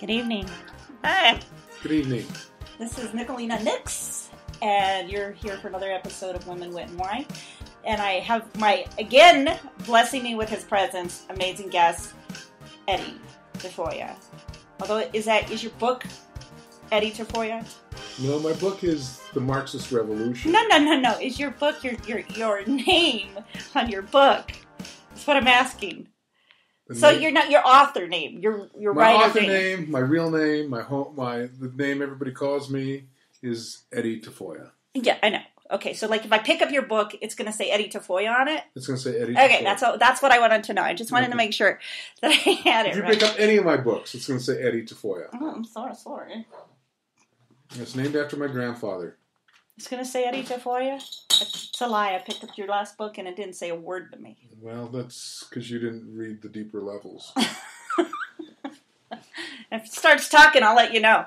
Good evening. Hi. Good evening. This is Nicolina Nix, and you're here for another episode of Women, Wit, and Wine. And I have my, again, blessing me with his presence, amazing guest, Eddie Tafoya. Although, is your book Eddie Tafoya? No, my book is The Marxist Revolution. No. Is your book your name on your book? That's what I'm asking. So you're not your author name. Your writer's name. My author name, my real name, my home, the name everybody calls me is Eddie Tafoya. Yeah, I know. Okay, so like if I pick up your book, it's going to say Eddie Tafoya on it. It's going to say Eddie Tafoya. Okay, that's what I wanted to know. I just wanted to make sure that I had it. If you pick up any of my books, it's going to say Eddie Tafoya. Oh, I'm sorry. It's named after my grandfather. It's going to say Eddie Tafoya. It's a lie. I picked up your last book and it didn't say a word to me. Well, that's because you didn't read the deeper levels. If it starts talking, I'll let you know.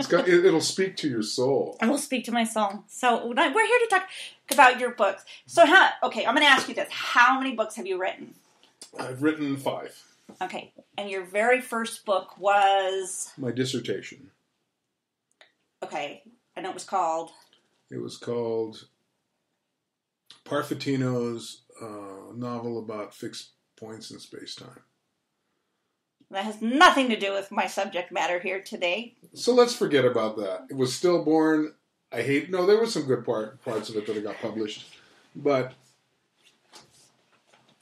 It'll speak to your soul. I will speak to my soul. So we're here to talk about your books. So I'm going to ask you this. How many books have you written? I've written 5. Okay. And your very first book was? My dissertation. Okay. I know it was called? It was called Parfitino's novel about fixed points in space-time. That has nothing to do with my subject matter here today. So let's forget about that. It was stillborn. There were some good parts of it that got published. But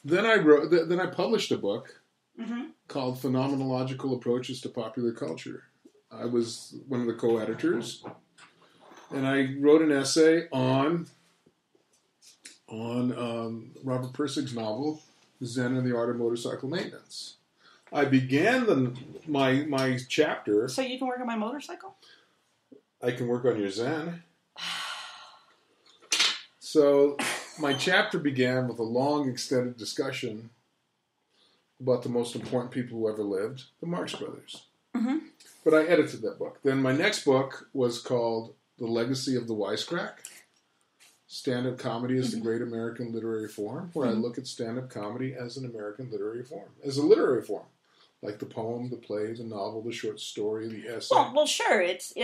then I published a book called Phenomenological Approaches to Popular Culture. I was one of the co-editors, and I wrote an essay on Robert Persig's novel, Zen and the Art of Motorcycle Maintenance. I began my chapter. So you can work on my motorcycle? I can work on your Zen. So my chapter began with a long, extended discussion about the most important people who ever lived, the Marx Brothers. Mm-hmm. But I edited that book. Then my next book was called The Legacy of the Wisecrack. Stand-up comedy is the great American literary form, where I look at stand-up comedy as an American literary form, as a literary form. Like the poem, the play, the novel, the short story, the essay. Well, sure, it's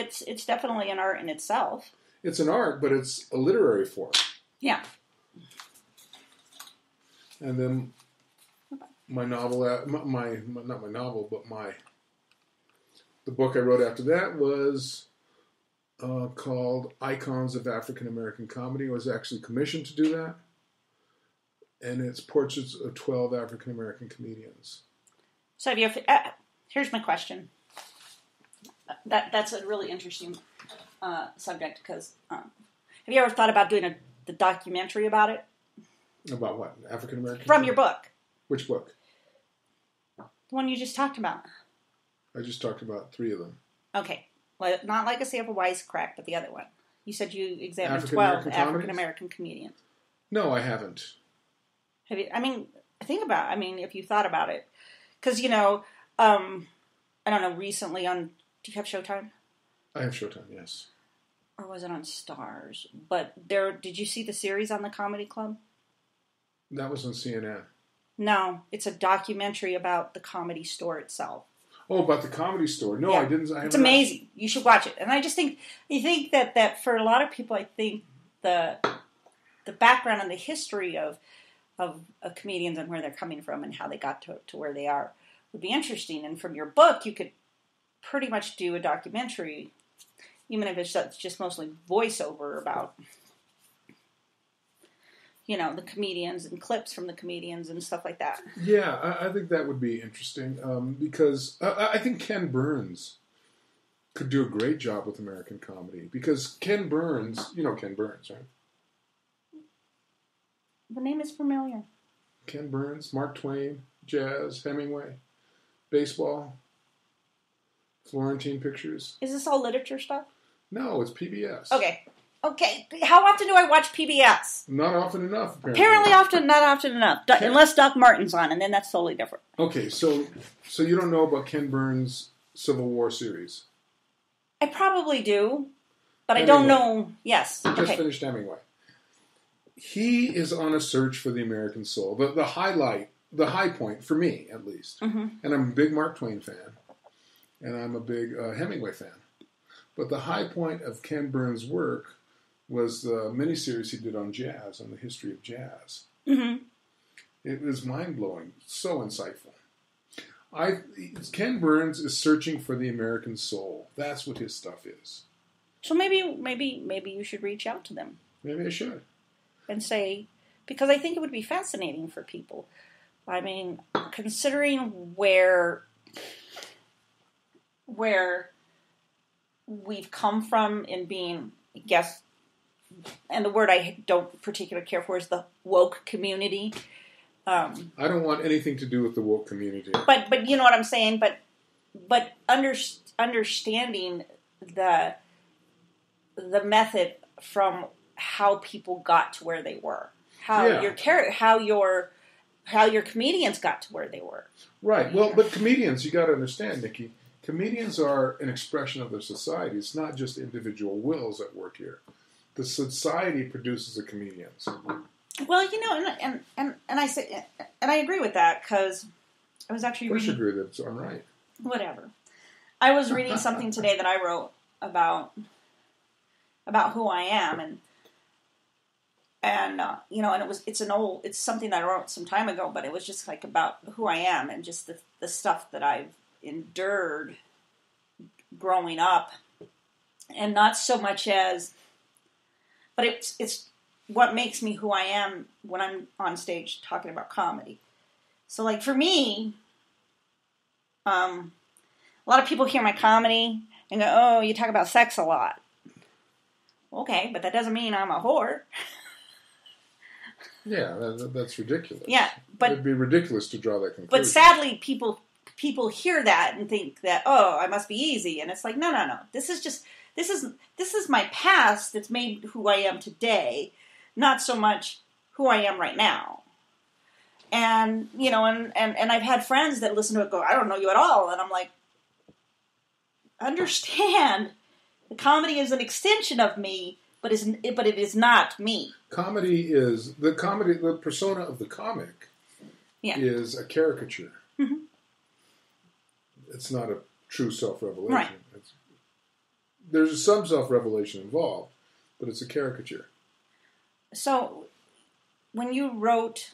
definitely an art in itself. It's an art, but it's a literary form. Yeah. And then the book I wrote after that was called Icons of African American Comedy. I was actually commissioned to do that, and it's portraits of 12 African American comedians. So here's my question. That's a really interesting subject because have you ever thought about doing the documentary about it? About what? African American? From your book. Which book? The one you just talked about. I just talked about 3 of them. Okay. Well, not Legacy of a Wisecrack, but the other one. You said you examined 12 African American comedians. No, I haven't. Have you? I mean, if you thought about it. Because, I don't know, recently do you have Showtime? I have Showtime, yes. Or was it on Stars? But did you see the series on the Comedy Club? That was on CNN. No, it's a documentary about the Comedy Store itself. Oh, about the Comedy Store. No, yeah. I didn't. It's amazing. You should watch it. And I just think, that for a lot of people, I think the background and the history of comedians and where they're coming from and how they got to where they are would be interesting. And from your book, you could pretty much do a documentary, even if it's just mostly voiceover about, the comedians and clips from the comedians and stuff like that. Yeah, I think that would be interesting because I think Ken Burns could do a great job with American comedy because Ken Burns, you know Ken Burns, right? The name is familiar. Ken Burns, Mark Twain, jazz, Hemingway, baseball, Florentine Pictures. Is this all literature stuff? No, it's PBS. Okay. How often do I watch PBS? Not often enough, apparently. Not often enough. Unless Doc Martin's on, and then that's totally different. Okay, so you don't know about Ken Burns' Civil War series? I probably do, but Hemingway. I don't know. Yes. Just finished Hemingway. He is on a search for the American soul. The high point, for me at least, and I'm a big Mark Twain fan, and I'm a big Hemingway fan. But the high point of Ken Burns' work was the miniseries he did on jazz, on the history of jazz. Mm-hmm. It was mind-blowing, so insightful. Ken Burns is searching for the American soul. That's what his stuff is. So maybe you should reach out to them. Maybe I should. And say, because I think it would be fascinating for people. I mean, considering where we've come from in being, yes, and the word I don't particularly care for is the woke community. I don't want anything to do with the woke community. But you know what I'm saying? But understanding the method from how people got to where they were, how your comedians got to where they were. Right. Well, but comedians, you got to understand, Nikki. Comedians are an expression of their society. It's not just individual wills at work here. The society produces the comedians. Well, you know, and I say, and I agree with that because I was actually reading. I agree that it's all right. Whatever. I was reading something today that I wrote about who I am, and you know, and it's something that I wrote some time ago, but it was just like about who I am and just the stuff that I've endured growing up, and not so much as, but it's what makes me who I am when I'm on stage talking about comedy. So, like, for me, a lot of people hear my comedy and go, "Oh, you talk about sex a lot." Okay, but that doesn't mean I'm a whore. Yeah, that's ridiculous. Yeah, but it'd be ridiculous to draw that conclusion. But sadly, people hear that and think that, "Oh, I must be easy," and it's like, no. This is my past that's made who I am today, not so much who I am right now. And, you know, and I've had friends that listen to it go, "I don't know you at all." And I'm like, understand, the comedy is an extension of me, but it is not me. The persona of the comic is a caricature. Mm-hmm. It's not a true self-revelation. Right. There's some self-revelation involved, but it's a caricature. So, when you wrote,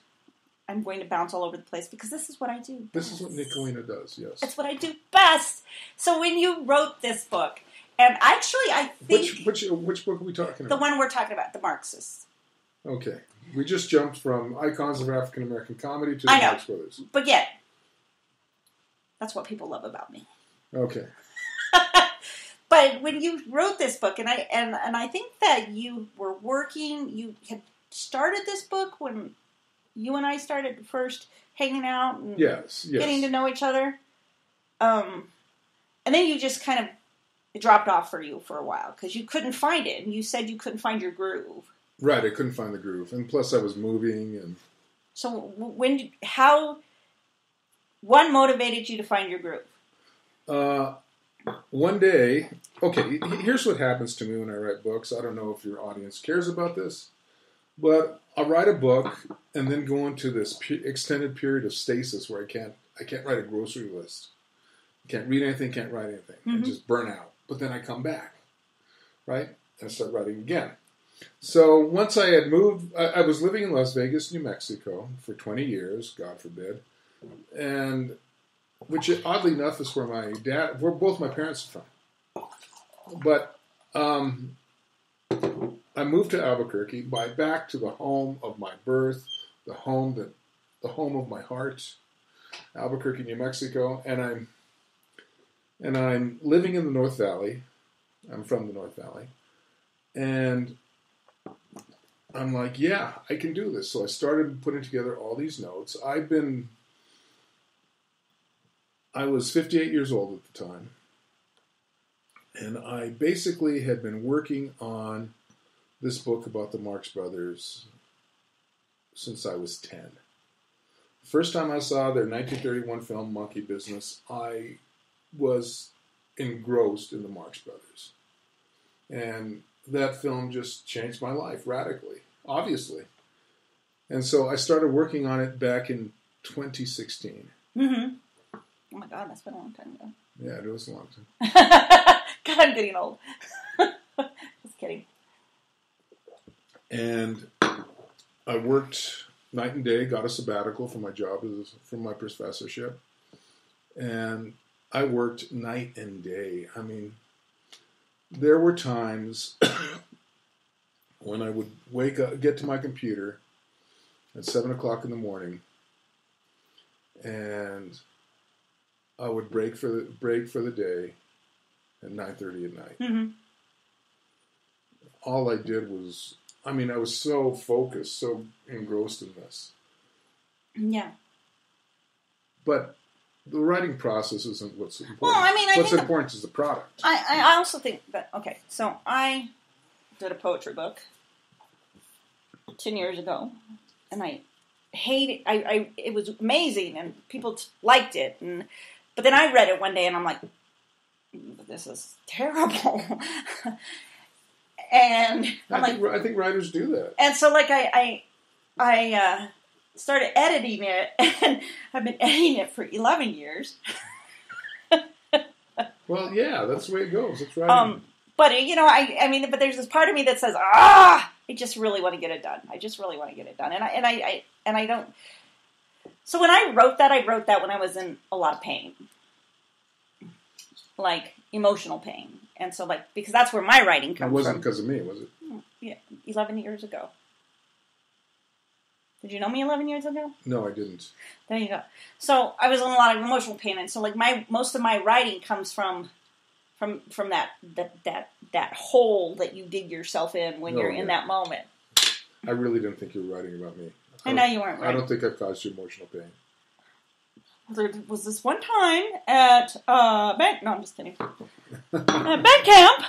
I'm going to bounce all over the place because this is what I do best. This is what Nicolina does, yes. That's what I do best. So, when you wrote this book, and actually I think... Which book are we talking about? The one we're talking about, The Marxists. Okay. We just jumped from Icons of African American Comedy to The Marx Brothers. But yet, that's what people love about me. Okay. But when you wrote this book, and I think that you were working, you had started this book when you and I started first hanging out and getting to know each other. And then you just kind of, it dropped off for you for a while because you couldn't find it. And you said you couldn't find your groove. Right, I couldn't find the groove. And plus I was moving. So what motivated you to find your groove? One day, okay, here's what happens to me when I write books. I don't know if your audience cares about this, but I'll write a book and then go into this extended period of stasis where I can't write a grocery list. Can't read anything, can't write anything. Mm-hmm. I just burn out. But then I come back, right, and start writing again. So once I had moved, I was living in Las Vegas, New Mexico for 20 years, God forbid, and... which, oddly enough, is where my dad, where both my parents are from. But I moved to Albuquerque, back to the home of my birth, the home of my heart, Albuquerque, New Mexico, and I'm living in the North Valley. I'm from the North Valley, and I'm like, yeah, I can do this. So I started putting together all these notes. I was 58 years old at the time, and I basically had been working on this book about the Marx Brothers since I was 10. The first time I saw their 1931 film, Monkey Business, I was engrossed in the Marx Brothers. And that film just changed my life radically, obviously. And so I started working on it back in 2016. Mm-hmm. Oh my God, that's been a long time ago. Yeah, it was a long time. God, I'm getting old. Just kidding. And I worked night and day, got a sabbatical from my job, from my professorship. And I worked night and day. I mean, there were times when I would wake up, get to my computer at 7 o'clock in the morning, and I would break for the day at 9:30 at night. Mm-hmm. All I did was, I mean, I was so focused, so engrossed in this. Yeah. But the writing process isn't what's important. Well, I mean, what's important is the product. I also think that, okay, so I did a poetry book 10 years ago, and I hated it. It was amazing, and people liked it. But then I read it one day, and I'm like, this is terrible. And I'm I think writers do that. And so, like, I started editing it, and I've been editing it for 11 years. Well, yeah, that's the way it goes. That's right. But, you know, I mean, but there's this part of me that says, I just really want to get it done. I just really want to get it done. And I don't. So when I wrote that when I was in a lot of pain. Like, emotional pain. And so, like, because that's where my writing comes from. It wasn't because of me, was it? Yeah, 11 years ago. Did you know me 11 years ago? No, I didn't. There you go. So I was in a lot of emotional pain, and so, like, most of my writing comes from that hole that you dig yourself in when you're in that moment. I really didn't think you were writing about me. I know you weren't. Writing. I don't think I've caused you emotional pain. There was this one time at bank. No, I'm just kidding. At bank camp.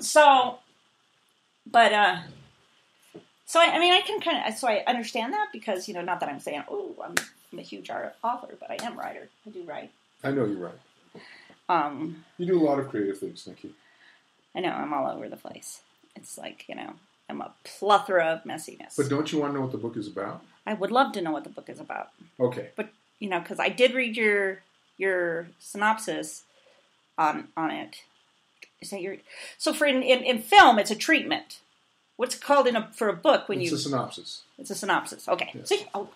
So, but so I mean, I can kind of I understand that because, you know, not that I'm saying, oh, I'm a huge author, but I am a writer. I do write. I know you write. You do a lot of creative things, Nikki. I know, I'm all over the place. It's like, you know, I'm a plethora of messiness. But don't you want to know what the book is about? I would love to know what the book is about. Okay. But, you know, because I did read your synopsis on it. Is that your... So for in film, it's a treatment. What's it called for a book when it's a synopsis. It's a synopsis. Okay. Yes. See? Oh, right.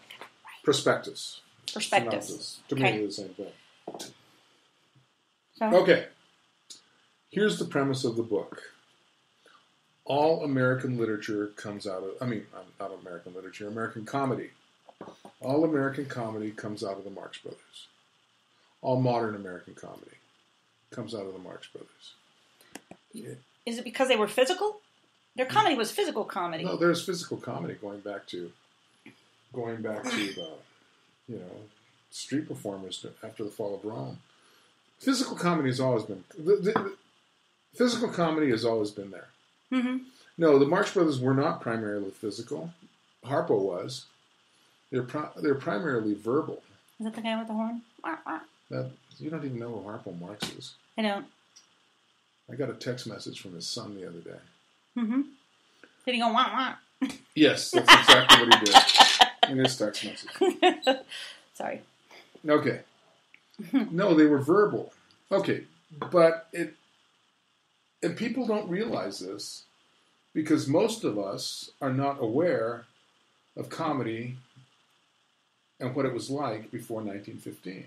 Prospectus. Prospectus. Synopsis. To me, they're the same thing. Okay, here's the premise of the book. All American literature comes out of, I mean, not American literature, American comedy. All American comedy comes out of the Marx Brothers. All modern American comedy comes out of the Marx Brothers. Yeah. Is it because they were physical? Their comedy was physical comedy. No, there's physical comedy going back to the, you know, street performers after the fall of Rome. Physical comedy has always been there. Mm-hmm. No, the Marx Brothers were not primarily physical. Harpo was. They're primarily verbal. Is that the guy with the horn? You don't even know who Harpo Marx is. I don't. I got a text message from his son the other day. Mm-hmm. Did he go wah wah? Yes, that's exactly what he did in his text message. Sorry. Okay. No, they were verbal. Okay, but it, and people don't realize this because most of us are not aware of comedy and what it was like before 1915.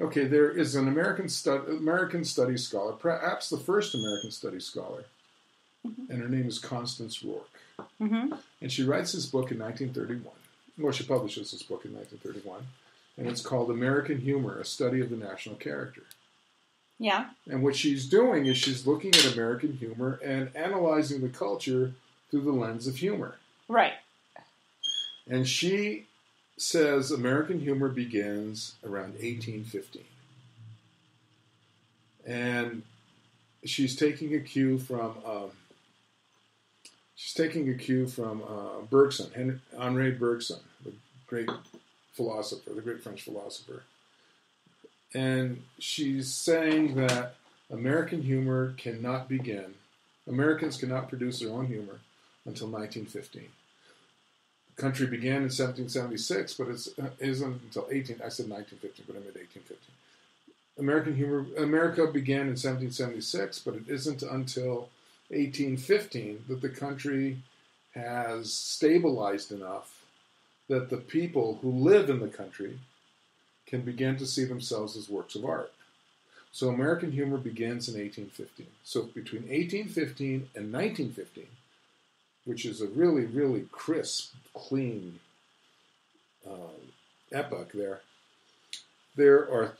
Okay, there is an American studies scholar, perhaps the first American studies scholar, mm-hmm. and her name is Constance Rourke. Mm-hmm. And she writes this book in 1931. Well, she publishes this book in 1931, and it's called American Humor, A Study of the National Character. Yeah. And what she's doing is she's looking at American humor and analyzing the culture through the lens of humor. Right. And she says American humor begins around 1815. And she's taking a cue from... Bergson, Henri Bergson, the great French philosopher. And she's saying that Americans cannot produce their own humor until 1915. country began in 1776, but it isn't until 1815. America began in 1776, but it isn't until 1815 that the country has stabilized enough that the people who live in the country can begin to see themselves as works of art. So American humor begins in 1815. So between 1815 and 1915, which is a really, really crisp, clean epoch there are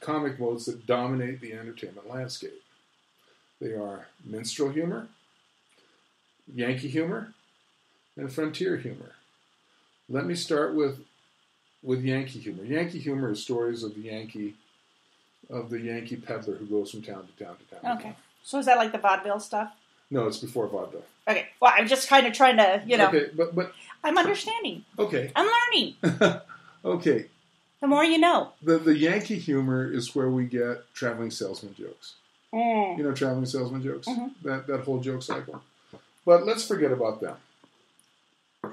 comic modes that dominate the entertainment landscape. They are minstrel humor, Yankee humor, and frontier humor. Let me start with Yankee humor. Yankee humor is stories of the Yankee peddler who goes from town to town to town. Okay. So is that like the vaudeville stuff? No, it's before vaudeville. Okay. Well, I'm just kind of trying to, Okay, but I'm understanding. Okay. I'm learning. Okay. The more you know. The Yankee humor is where we get traveling salesman jokes. Mm. You know, traveling salesman jokes? Mm-hmm. That whole joke cycle. But let's forget about them,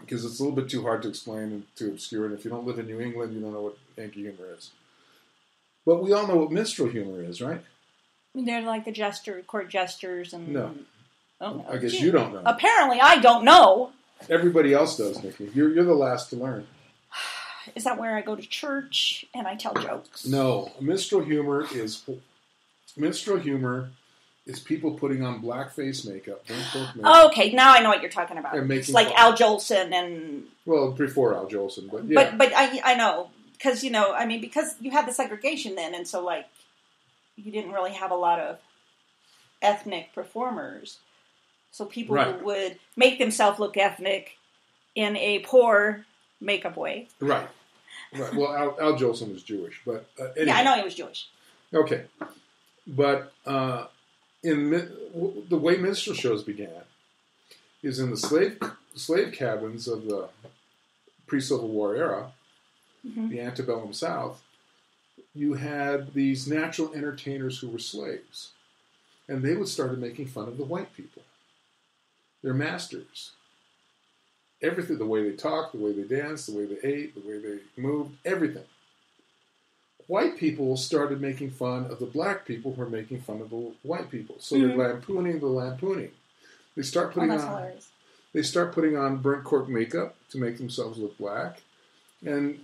because it's a little bit too hard to explain and too obscure. And if you don't live in New England, you don't know what Yankee humor is. But we all know what minstrel humor is, right? They're like the court jesters. And no. Oh, I guess you don't know. Apparently, I don't know. Everybody else does, Nikki. You're the last to learn. Is that where I go to church and I tell jokes? No. Minstrel humor is people putting on blackface makeup. Okay, now I know what you're talking about. It's like fun. Al Jolson and... Well, before Al Jolson, but yeah. But I know. Because, because you had the segregation then, and so, you didn't really have a lot of ethnic performers. So people who would make themselves look ethnic in a poor makeup way. Right. Right. Well, Al Jolson was Jewish, but... anyway. Yeah, I know he was Jewish. Okay. But... the way minstrel shows began is in the slave cabins of the pre-Civil War era, mm-hmm. the antebellum South. You had these natural entertainers who were slaves, and they would start making fun of the white people, their masters. Everything, the way they talked, the way they danced, the way they ate, the way they moved, everything. White people started making fun of the black people who are making fun of the white people. So mm-hmm. they're lampooning. They start putting on burnt cork makeup to make themselves look black. And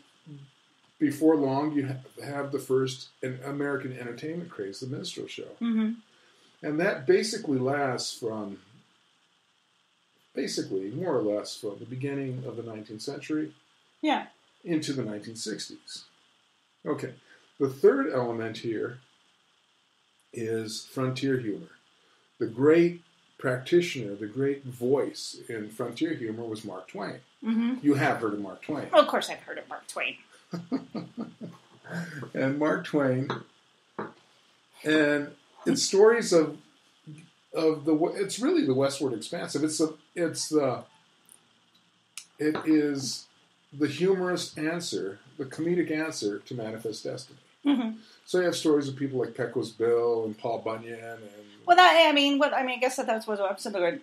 before long, you have the first American entertainment craze, the minstrel show. Mm-hmm. And that basically lasts more or less from the beginning of the 19th century into the 1960s. Okay. The third element here is frontier humor. The great practitioner, the great voice in frontier humor was Mark Twain. Mm-hmm. You have heard of Mark Twain. Well, of course I've heard of Mark Twain. And Mark Twain, and it's stories it's really the Westward Expanse. It is the humorous answer, the comedic answer to Manifest Destiny. Mm-hmm. So you have stories of people like Pecos Bill and Paul Bunyan. I guess that was what I'm sitting there.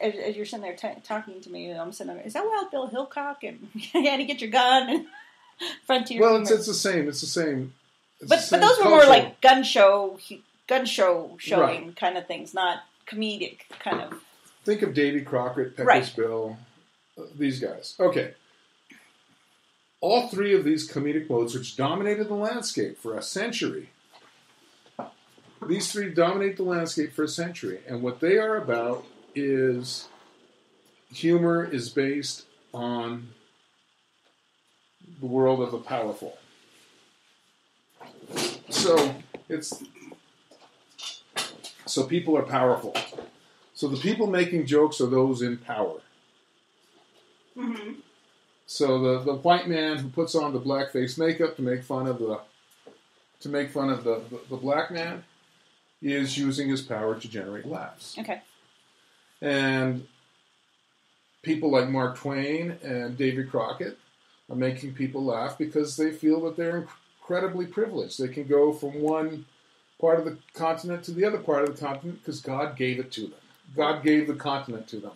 As you're sitting there talking to me, I'm sitting there. Is that wild Bill Hickok and you had to get your gun and frontier? Well, it's the same. It's the same. But those were more like gun show right. kind of things, not comedic kind of. Think of Davy Crockett, Pecos Bill, these guys. Okay. All three of these comedic modes, which dominated the landscape for a century, and what they are about is humor is based on the world of the powerful. So people are powerful. So the people making jokes are those in power. Mm-hmm. So the white man who puts on the blackface makeup to make fun of the black man is using his power to generate laughs. Okay. And people like Mark Twain and Davy Crockett are making people laugh because they feel that they're incredibly privileged. They can go from one part of the continent to the other part of the continent because God gave it to them. God gave the continent to them.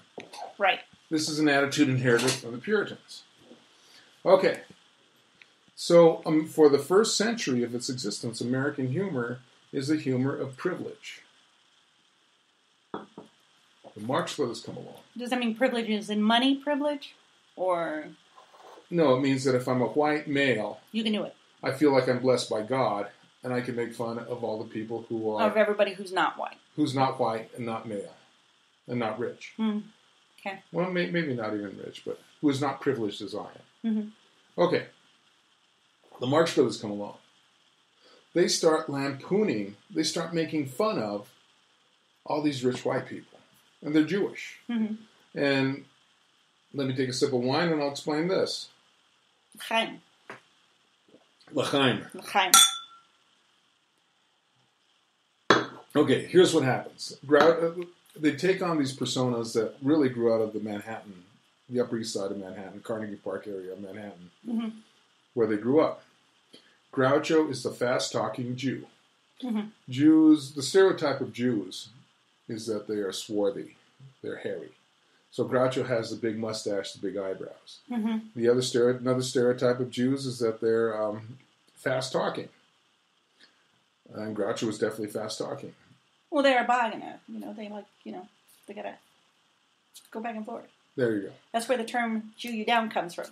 Right. This is an attitude inherited from the Puritans. Okay. So, for the first century of its existence, American humor is the humor of privilege. The Marx Brothers come along. Does that mean privilege is in money privilege? Or? No, it means that if I'm a white male... You can do it. I feel like I'm blessed by God, and I can make fun of all the people who are... Of everybody who's not white. Who's not white and not male. And not rich. Mm. Okay. Well, maybe not even rich, but who is not privileged as I am. Mm-hmm. Okay. The Marx Brothers come along. They start lampooning, they start making fun of all these rich white people. And they're Jewish. Mm-hmm. And let me take a sip of wine and I'll explain this. L'chaim. L'chaim. L'chaim. Okay, here's what happens. They take on these personas that really grew out of the Manhattan, the Upper East Side of Manhattan, Carnegie Park area of Manhattan, mm-hmm. where they grew up. Groucho is the fast-talking Jew. Mm-hmm. Jews, the stereotype of Jews is that they are swarthy, they're hairy. So Groucho has the big mustache, the big eyebrows. Mm-hmm. The other another stereotype of Jews is that they're fast-talking. And Groucho was definitely fast-talking. Well, they're a bogano. You know, they like, you know, they gotta go back and forth. There you go. That's where the term Jew you down comes from.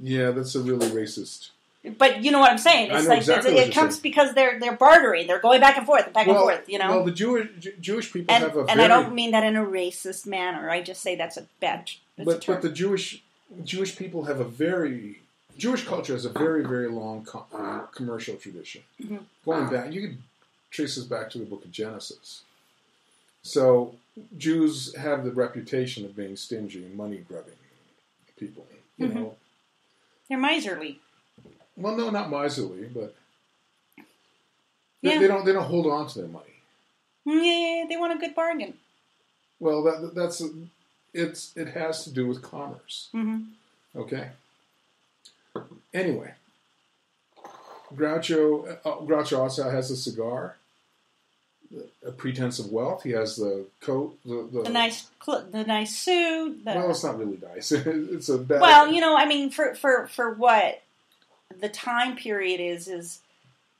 Yeah, that's a really racist. But you know what I'm saying? It's like exactly it comes saying. Because they're bartering. They're going back and forth, and back and forth. You know. Well, the Jewish people have a. And I don't mean that in a racist manner. I just say that's a bad. But the Jewish people have a very Jewish culture has a very very long commercial tradition. Mm-hmm. Going back, you could trace this back to the Book of Genesis. So Jews have the reputation of being stingy and money grubbing people. You mm-hmm. know, they're miserly. Well, no, not miserly, but they don't hold on to their money. Yeah, they want a good bargain. Well, it has to do with commerce. Mm-hmm. Okay. Anyway, Groucho also has a cigar, a pretense of wealth. He has the coat, the nice suit. Well, it's not really nice. It's a bad. Well, you know, I mean, for what. The time period is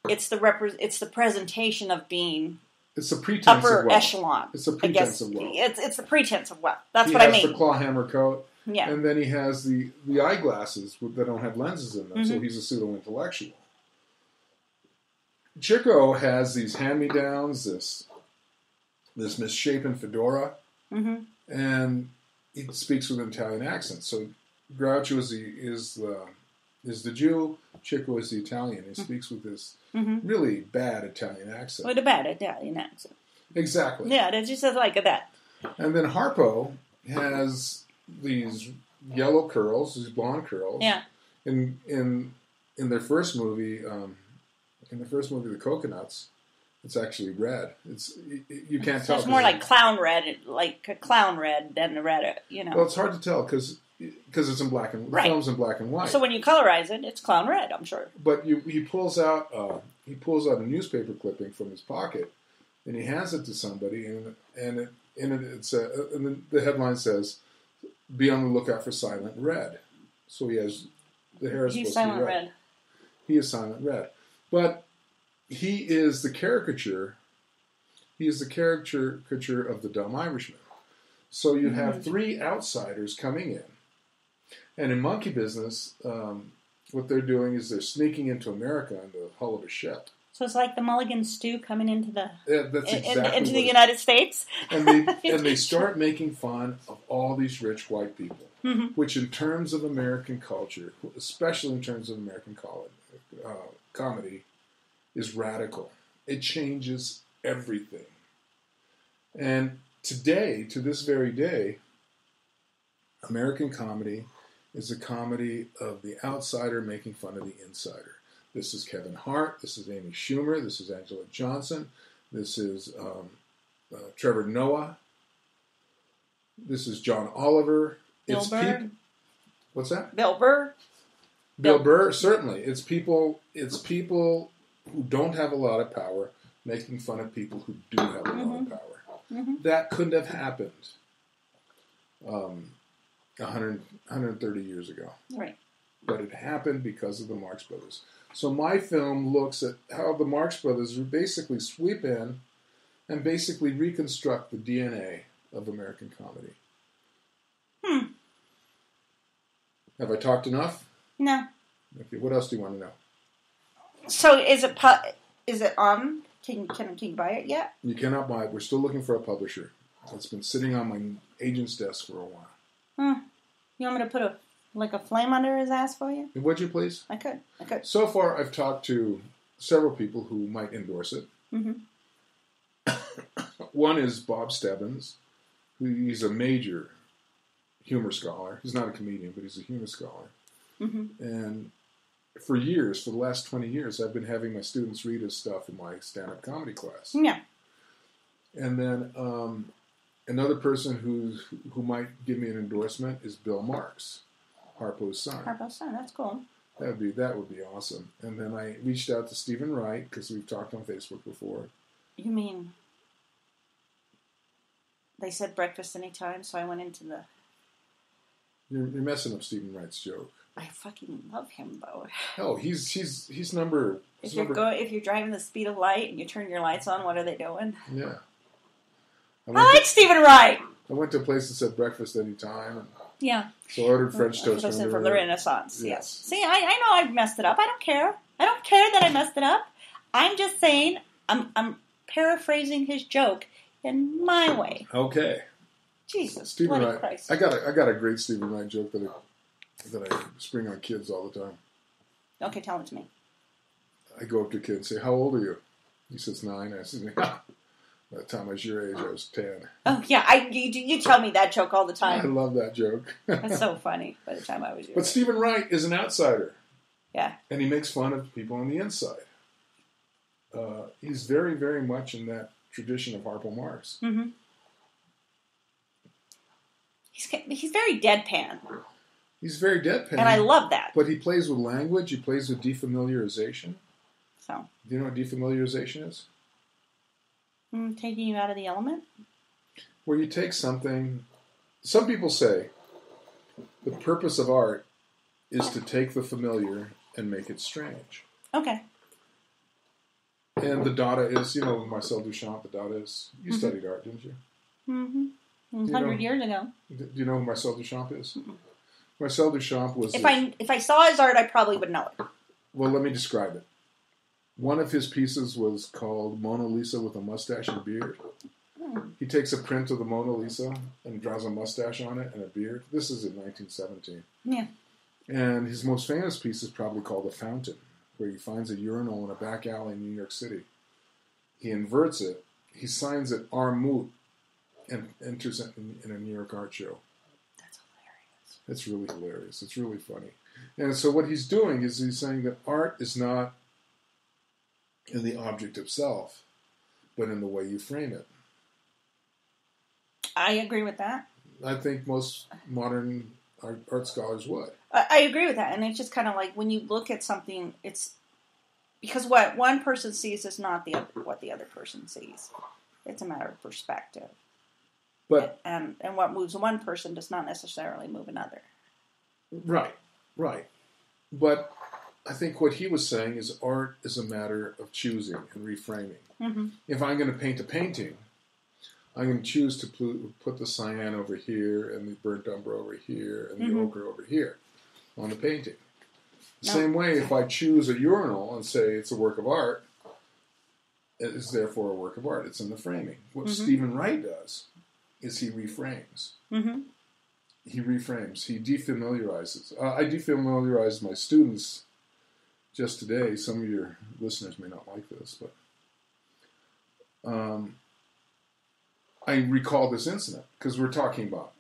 it's the presentation of being it's a pretense upper of wealth. Echelon. It's a pretense of wealth. It's the pretense of wealth. That's what I mean. He has the clawhammer coat, yeah. And then he has the eyeglasses that don't have lenses in them, mm-hmm. so he's a pseudo-intellectual. Chico has these hand-me-downs, this misshapen fedora, mm-hmm. and he speaks with an Italian accent. So Groucho is the Jew, Chico is the Italian. He mm-hmm. speaks with this mm-hmm. really bad Italian accent. With a bad Italian accent. Exactly. Yeah, that's just like that. And then Harpo has these yellow curls, these blonde curls. Yeah. In their first movie, The Coconuts, it's actually red. It's you can't tell. It's more like clown red than the red. You know. Well, it's hard to tell because it's in black and right. The film's in black and white. So when you colorize it, it's clown red, I'm sure. But he pulls out a newspaper clipping from his pocket, and he hands it to somebody, and the headline says, "Be on the lookout for silent red." So he has the hair is supposed to be red. He is silent red, but he is the caricature. He is the caricature of the dumb Irishman. So you have mm-hmm. three outsiders coming in. And in Monkey Business, what they're doing is they're sneaking into America in the hull of a ship. So it's like the Mulligan stew coming into the into the United States. And they start making fun of all these rich white people, mm-hmm. which in terms of American culture, especially in terms of American comedy, is radical. It changes everything. And today, to this very day, American comedy is a comedy of the outsider making fun of the insider. This is Kevin Hart. This is Amy Schumer. This is Angela Johnson. This is Trevor Noah. This is John Oliver. Bill Burr. What's that? Bill Burr. Bill Burr, certainly. It's people who don't have a lot of power making fun of people who do have a lot of power. Mm-hmm. That couldn't have happened 130 years ago. Right. But it happened because of the Marx Brothers. So my film looks at how the Marx Brothers basically sweep in and basically reconstruct the DNA of American comedy. Hmm. Have I talked enough? No. Okay, what else do you want to know? So can you buy it yet? You cannot buy it. We're still looking for a publisher. It's been sitting on my agent's desk for a while. Hmm. You want me to put a flame under his ass for you? Would you please? I could. So far, I've talked to several people who might endorse it. Mm-hmm. One is Bob Stebbins, he's a major humor scholar. He's not a comedian, but he's a humor scholar. Mm-hmm. And for the last 20 years, I've been having my students read his stuff in my stand-up comedy class. Yeah. And then another person who might give me an endorsement is Bill Marx, Harpo's son. Harpo's son, that's cool. That would be awesome. And then I reached out to Stephen Wright, because we've talked on Facebook before. You mean, they said breakfast anytime, so I went into the... You're messing up Stephen Wright's joke. I fucking love him, though. Oh, he's number... If you're driving the speed of light and you turn your lights on, what are they doing? Yeah. I like Stephen Wright! I went to a place that said breakfast anytime. And yeah. So I ordered French toast. From the Renaissance, yes. See, I know I've messed it up. I don't care. I don't care that I messed it up. I'm just saying, I'm paraphrasing his joke in my way. Okay. Jesus, Stephen Wright, Christ. I got a great Stephen Wright joke that I spring on kids all the time. Okay, tell it to me. I go up to a kid and say, how old are you? He says 9. I said, yeah. By the time I was your age, I was 10. Oh, yeah. You tell me that joke all the time. I love that joke. That's so funny. By the time I was your age. But Stephen Wright is an outsider. Yeah. And he makes fun of people on the inside. He's very, very much in that tradition of Harpo Marx. Mm-hmm. He's very deadpan. He's very deadpan. And I love that. But he plays with language. He plays with defamiliarization. So. Do you know what defamiliarization is? Taking you out of the element? Where you take something... Some people say the purpose of art is to take the familiar and make it strange. Okay. And the Dada is, Marcel Duchamp, the Dada is... You mm-hmm. studied art, didn't you? Mm-hmm. 100 years ago. Do you know who Marcel Duchamp is? Mm-mm. Marcel Duchamp was... If I saw his art, I probably would know it. Well, let me describe it. One of his pieces was called Mona Lisa with a Mustache and Beard. Mm. He takes a print of the Mona Lisa and draws a mustache on it and a beard. This is in 1917. Yeah. And his most famous piece is probably called The Fountain, where he finds a urinal in a back alley in New York City. He inverts it. He signs it Armut. And enters in a New York art show. That's hilarious. That's really hilarious. It's really funny. And so what he's doing is he's saying that art is not in the object itself, but in the way you frame it. I agree with that. I think most modern art scholars would. I agree with that. And it's just kind of like when you look at something, it's because what one person sees is not what the other person sees. It's a matter of perspective. But and what moves one person does not necessarily move another. Right. But I think what he was saying is art is a matter of choosing and reframing. Mm-hmm. If I'm going to paint a painting, I'm going to choose to put the cyan over here and the burnt umber over here and the mm-hmm. ochre over here on the painting. Same way, if I choose a urinal and say it's a work of art, it is therefore a work of art. It's in the framing. What mm-hmm. Stephen Wright does... is he reframes. Mm-hmm. He reframes. He defamiliarizes. I defamiliarize my students just today. Some of your listeners may not like this, but I recall this incident because we're talking about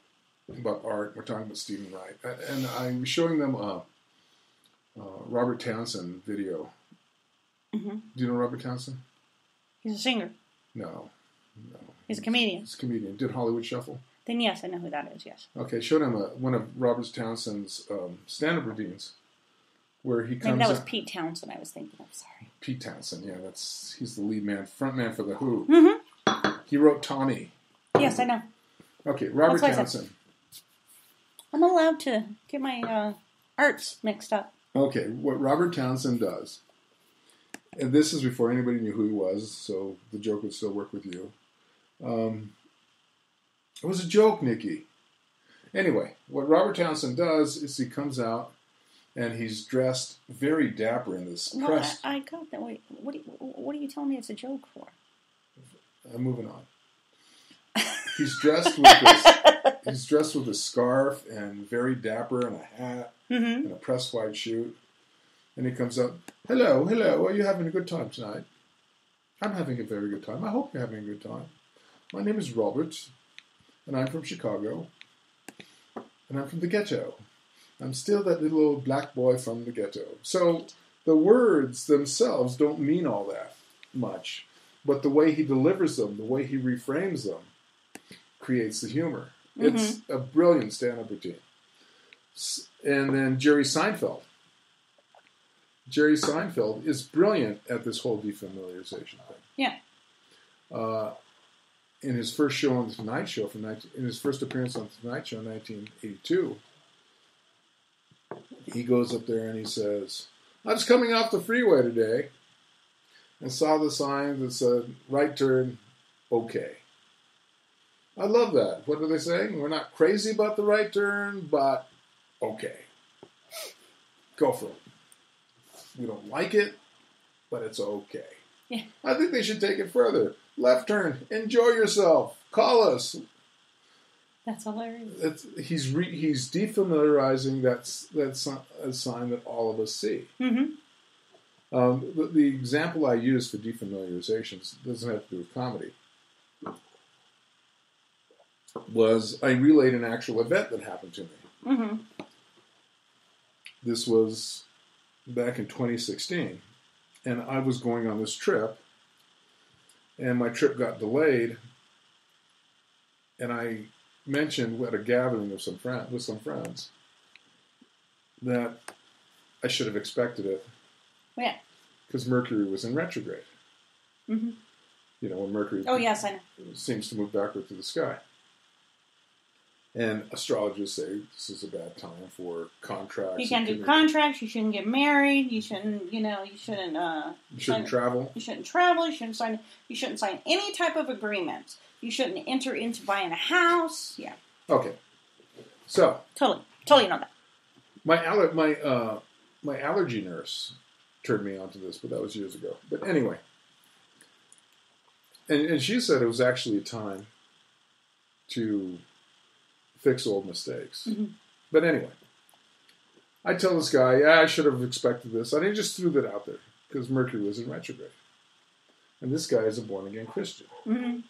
art. We're talking about Stephen Wright. And I'm showing them a Robert Townsend video. Mm-hmm. Do you know Robert Townsend? He's a singer. No. He's a comedian. Did Hollywood Shuffle? Then yes, I know who that is, yes. Okay, showed him one of Robert Townsend's stand-up routines where he comes... Maybe that was Pete Townsend I was thinking of, sorry. Pete Townsend, yeah, he's the lead man, front man for The Who. Mm-hmm. He wrote Tommy Yes, I know. Okay, Robert Townsend. I'm allowed to get my arts mixed up. Okay, what Robert Townsend does, and this is before anybody knew who he was, so the joke would still work with you. It was a joke, Nikki. Anyway, what Robert Townsend does is he comes out and he's dressed very dapper in this press. I got that. Wait, what are you telling me it's a joke for? I'm moving on. He's dressed with this. He's dressed with a scarf and very dapper and a hat and a pressed white chute. And he comes up, hello, hello, are you having a good time tonight? I'm having a very good time. I hope you're having a good time. My name is Robert, and I'm from Chicago, and I'm from the ghetto. I'm still that little old black boy from the ghetto. So the words themselves don't mean all that much, but the way he delivers them, the way he reframes them, creates the humor. Mm-hmm. It's a brilliant stand-up routine. And then Jerry Seinfeld. Jerry Seinfeld is brilliant at this whole defamiliarization thing. Yeah. In his first show on the Tonight Show, in his first appearance on the Tonight Show in 1982, he goes up there and he says, "I was coming off the freeway today and saw the sign that said, right turn, okay." I love that. What are they saying? We're not crazy about the right turn, but okay. Go for it. We don't like it, but it's okay. Yeah. I think they should take it further. Left turn. Enjoy yourself. Call us. That's hilarious. He's defamiliarizing that sign that all of us see. Mm-hmm. The example I use for defamiliarization doesn't have to do with comedy. Was I relayed an actual event that happened to me. Mm-hmm. This was back in 2016, and I was going on this trip, and my trip got delayed, and I mentioned at a gathering of some friends that I should have expected it. Yeah. Because Mercury was in retrograde. Mm-hmm. You know, when Mercury seems to move backward through the sky. And astrologers say this is a bad time for contracts. You can't do contracts. You shouldn't get married. You shouldn't, you shouldn't travel. You shouldn't travel. You shouldn't sign any type of agreement. You shouldn't enter into buying a house. Yeah. Okay. So. Totally know that. My allergy nurse turned me on to this, but that was years ago. But anyway. And she said it was actually a time to fix old mistakes. Mm-hmm. But anyway, I tell this guy, yeah, I should have expected this. I just threw that out there because Mercury was in retrograde. And this guy is a born-again Christian. Mm-hmm.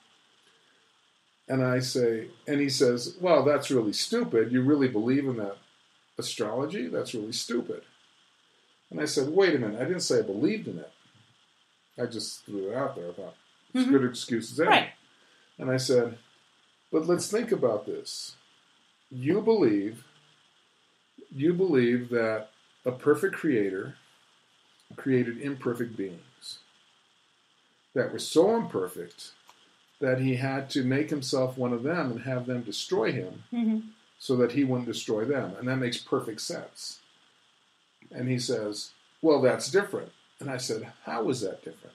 And he says, well, that's really stupid. You really believe in that astrology? That's really stupid. And I said, wait a minute. I didn't say I believed in it. I just threw it out there. I thought, it's good excuses anyway. Right. And I said, but let's think about this. You believe that a perfect creator created imperfect beings that were so imperfect that he had to make himself one of them and have them destroy him so that he wouldn't destroy them. And that makes perfect sense. And he says, well, that's different. And I said, how is that different?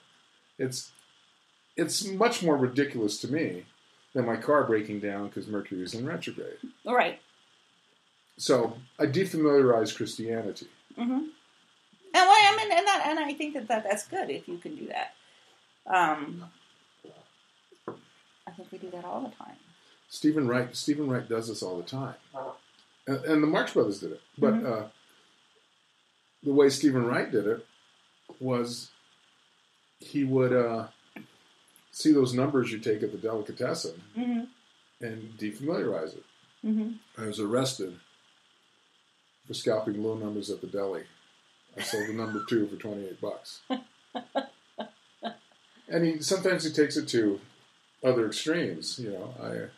It's much more ridiculous to me than my car breaking down because Mercury is in retrograde. All right. So I defamiliarize Christianity. Mm-hmm. And I think that's good if you can do that. I think we do that all the time. Stephen Wright does this all the time, and the Marx Brothers did it. But the way Stephen Wright did it was he would. See those numbers you take at the delicatessen and defamiliarize it. Mm-hmm. I was arrested for scalping low numbers at the deli. I sold the number 2 for $28. And sometimes he takes it to other extremes. You know,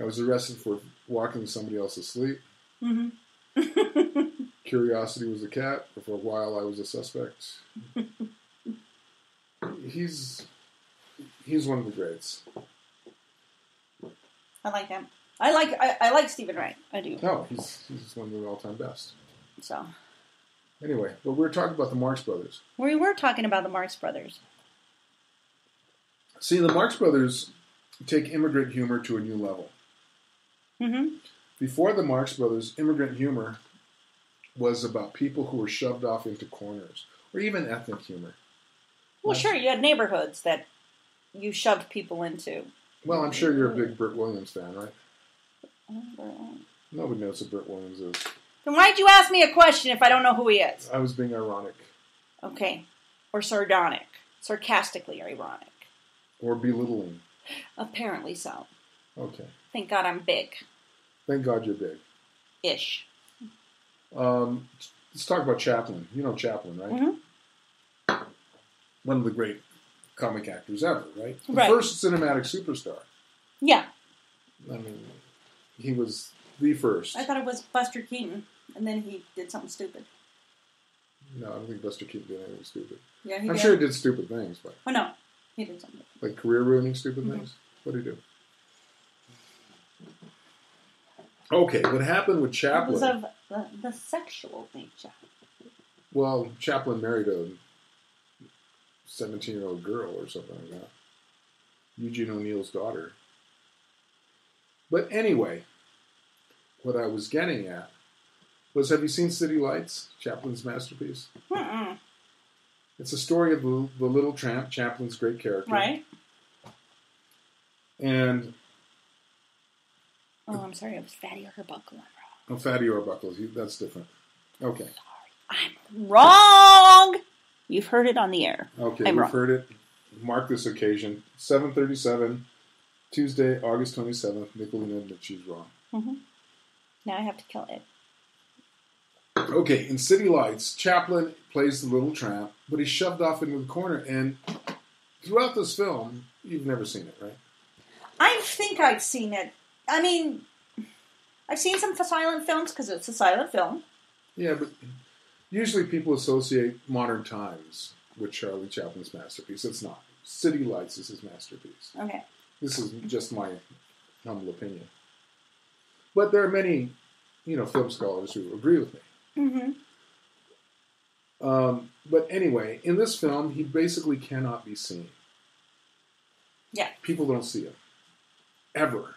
I was arrested for walking somebody else asleep. Mm-hmm. Curiosity was a cat. For a while, I was a suspect. He's one of the greats. I like him. I like Stephen Wright. I do. Oh, he's one of the all-time best. So. Anyway, but we were talking about the Marx Brothers. We were talking about the Marx Brothers. See, the Marx Brothers take immigrant humor to a new level. Mm-hmm. Before the Marx Brothers, immigrant humor was about people who were shoved off into corners, or even ethnic humor. Well, sure, you had neighborhoods that you shoved people into. Well, I'm sure you're a big Burt Williams fan, right? Nobody knows who Burt Williams is. Then why'd you ask me a question if I don't know who he is? I was being ironic. Okay. Or sardonic. Sarcastically ironic. Or belittling. Apparently so. Okay. Thank God I'm big. Thank God you're big. Ish. Let's talk about Chaplin. You know Chaplin, right? Mm-hmm. One of the great comic actors ever, right? The first cinematic superstar. Yeah. I mean, he was the first. I thought it was Buster Keaton, and then he did something stupid. No, I don't think Buster Keaton did anything stupid. Yeah, he did. I'm sure he did stupid things, but... Oh, no. He did something. Like career-ruining stupid things? What did he do? Okay, what happened with Chaplin... It was of the sexual nature. Well, Chaplin married a 17-year-old girl or something like that. Eugene O'Neill's daughter. But anyway, what I was getting at was, have you seen City Lights, Chaplin's masterpiece? Mm-mm. It's a story of the little tramp, Chaplin's great character. Right. And... Oh, I'm sorry, it was Fatty Arbuckle. I'm wrong. Oh, Fatty Arbuckle, that's different. Okay. Sorry, I'm wrong! You've heard it on the air. Okay, we've heard it. Mark this occasion. 7:37, Tuesday, August 27th, Nicolina Nix, she's wrong. Mm-hmm. Now I have to kill it. Okay, in City Lights, Chaplin plays the little tramp, but he's shoved off into the corner. And throughout this film, you've never seen it, right? I think I've seen it. I mean, I've seen some silent films because it's a silent film. Yeah, but usually people associate Modern Times with Charlie Chaplin's masterpiece. It's not. City Lights is his masterpiece. Okay. This is just my humble opinion. But there are many, film scholars who agree with me. Mm-hmm. But anyway, in this film, he basically cannot be seen. Yeah. People don't see him. Ever.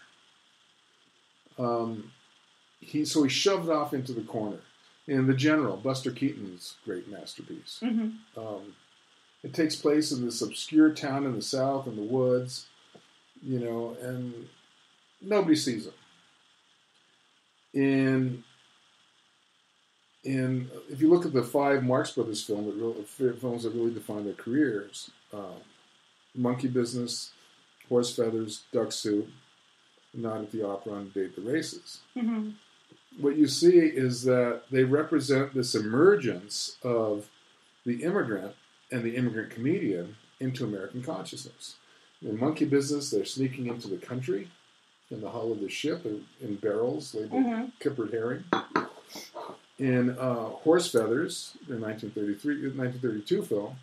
So he's shoved off into the corner. In The General, Buster Keaton's great masterpiece. Mm-hmm. It takes place in this obscure town in the South, in the woods, and nobody sees him. If you look at the 5 Marx Brothers films that really define their careers, Monkey Business, Horse Feathers, Duck Soup, Night at the Opera, and A Day at the Races. Mm-hmm. What you see is that they represent this emergence of the immigrant and the immigrant comedian into American consciousness. In Monkey Business, they're sneaking into the country in the hull of the ship in barrels labeled kippered herring. In Horse Feathers, their 1932 film,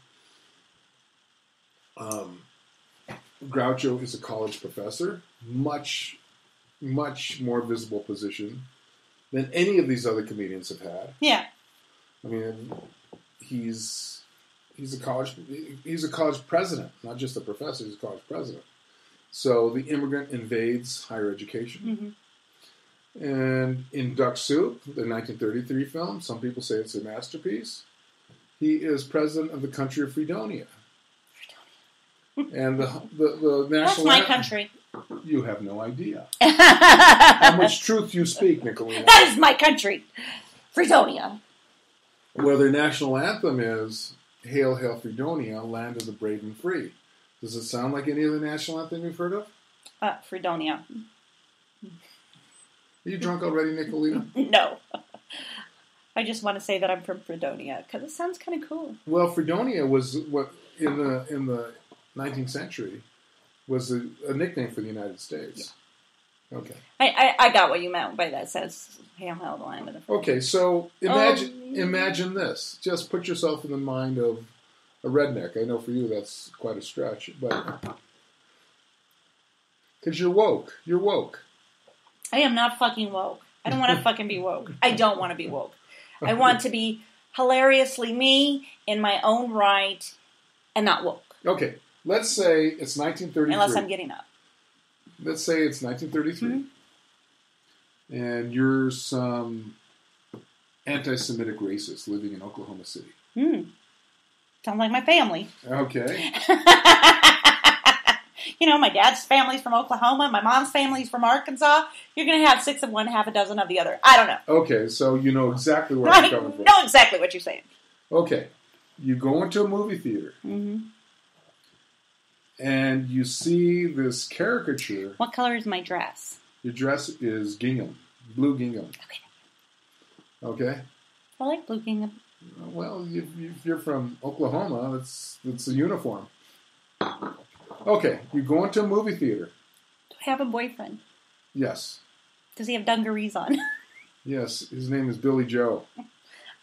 Groucho is a college professor, much, much more visible position than any of these other comedians have had. Yeah, I mean, he's a college president, not just a professor. He's a college president. So the immigrant invades higher education. Mm-hmm. And in Duck Soup, the 1933 film, some people say it's a masterpiece, he is president of the country of Fredonia. Fredonia. And the national... That's my country. You have no idea. How much truth you speak, Nicolina. That is my country. Fredonia. Where their national anthem is, Hail, Hail, Fredonia, Land of the Brave and Free. Does it sound like any other national anthem you've heard of? Fredonia. Are you drunk already, Nicolina? No. I just want to say that I'm from Fredonia, because it sounds kind of cool. Well, Fredonia was what, in the 19th century, was a nickname for the United States. Yeah. Okay. I got what you meant by that. It says, Hail, Hail, the Land of the Fredonia. Okay, so imagine this. Just put yourself in the mind of a redneck. I know for you that's quite a stretch, but... Because you're woke. I am not fucking woke. I don't want to fucking be woke. I don't want to be woke. I want to be hilariously me in my own right and not woke. Okay. Let's say it's 1933. Unless I'm getting up. Let's say it's 1933. Mm-hmm. And you're some anti-Semitic racist living in Oklahoma City. Mm. Sounds like my family. Okay. You know, my dad's family's from Oklahoma. My mom's family's from Arkansas. You're going to have six of one, half a dozen of the other. I don't know. Okay, so you know exactly where I'm coming from. I know exactly what you're saying. Okay. You go into a movie theater. Mm-hmm. And you see this caricature. What color is my dress? Your dress is gingham. Blue gingham. Okay. Okay? I like blue gingham. Well, if you're from Oklahoma, that's a uniform. Okay, you go into a movie theater. Do I have a boyfriend? Yes. Does he have dungarees on? Yes, his name is Billy Joe.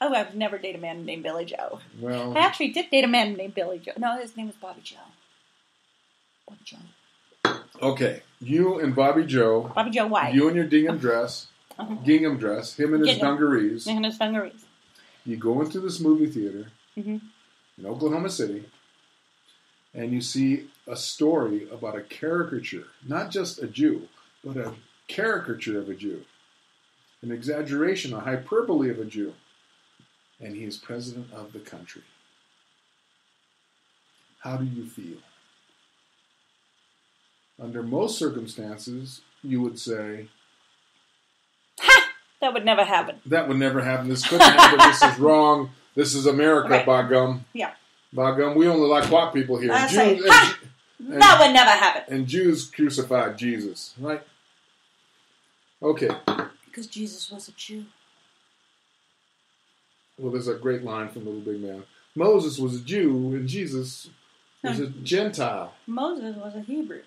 Oh, I've never dated a man named Billy Joe. Well, I actually did date a man named Billy Joe. No, his name was Bobby Joe. Bobby Joe. Okay, you and Bobby Joe. Bobby Joe White. You and your gingham dress. Uh-huh. Gingham dress. Him and his dungarees. Him and his dungarees. You go into this movie theater in Oklahoma City, and you see a story about a caricature, not just a Jew, but a caricature of a Jew, an exaggeration, a hyperbole of a Jew, and he is president of the country. How do you feel? Under most circumstances, you would say, that would never happen. That would never happen. This couldn't happen. This is wrong. This is America, right. By gum. Yeah. By gum. We only like black people here. Jews, say, that would never happen. And Jews crucified Jesus, right? Okay. Because Jesus was a Jew. Well, there's a great line from Little Big Man. Moses was a Jew and Jesus was a Gentile. Moses was a Hebrew.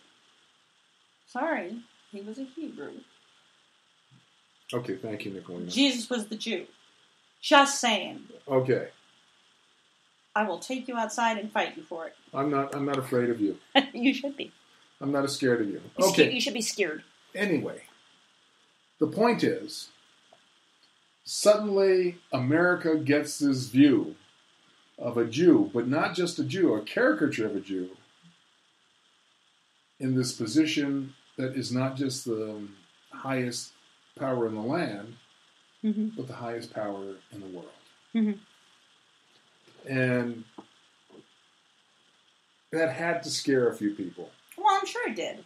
Sorry. He was a Hebrew. Okay, thank you, Nicolina. Jesus was the Jew. Just saying. Okay. I will take you outside and fight you for it. I'm not afraid of you. You should be. I'm not scared of you. Okay. You should be scared. Anyway, the point is, suddenly America gets this view of a Jew, but not just a Jew, a caricature of a Jew, in this position that is not just the highest power in the land, but the highest power in the world. Mm-hmm. And that had to scare a few people. Well, I'm sure it did.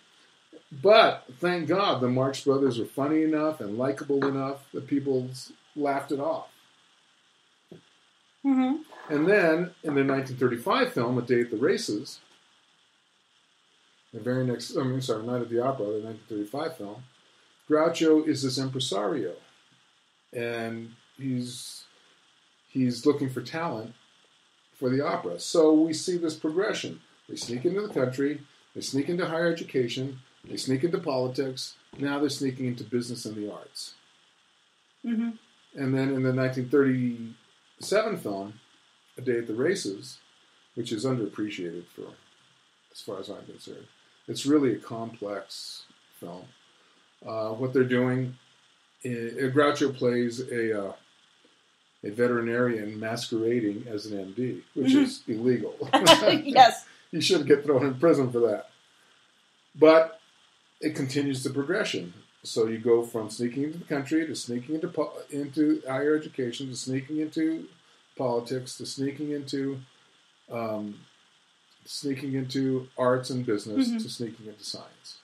But, thank God, the Marx Brothers were funny enough and likable enough that people laughed it off. Mm-hmm. And then, in their 1935 film, A Day at the Races, the very next, Night at the Opera, the 1935 film, Groucho is this impresario, and he's looking for talent for the opera. So we see this progression. They sneak into the country, they sneak into higher education, they sneak into politics, now they're sneaking into business and the arts. Mm-hmm. And then in the 1937 film, A Day at the Races, which is underappreciated for, as far as I'm concerned, it's really a complex film. What they're doing, Groucho plays a veterinarian masquerading as an MD, which is illegal. Yes. You should get thrown in prison for that. But it continues the progression. So you go from sneaking into the country to sneaking into higher education, to sneaking into politics, to sneaking into arts and business, to sneaking into science.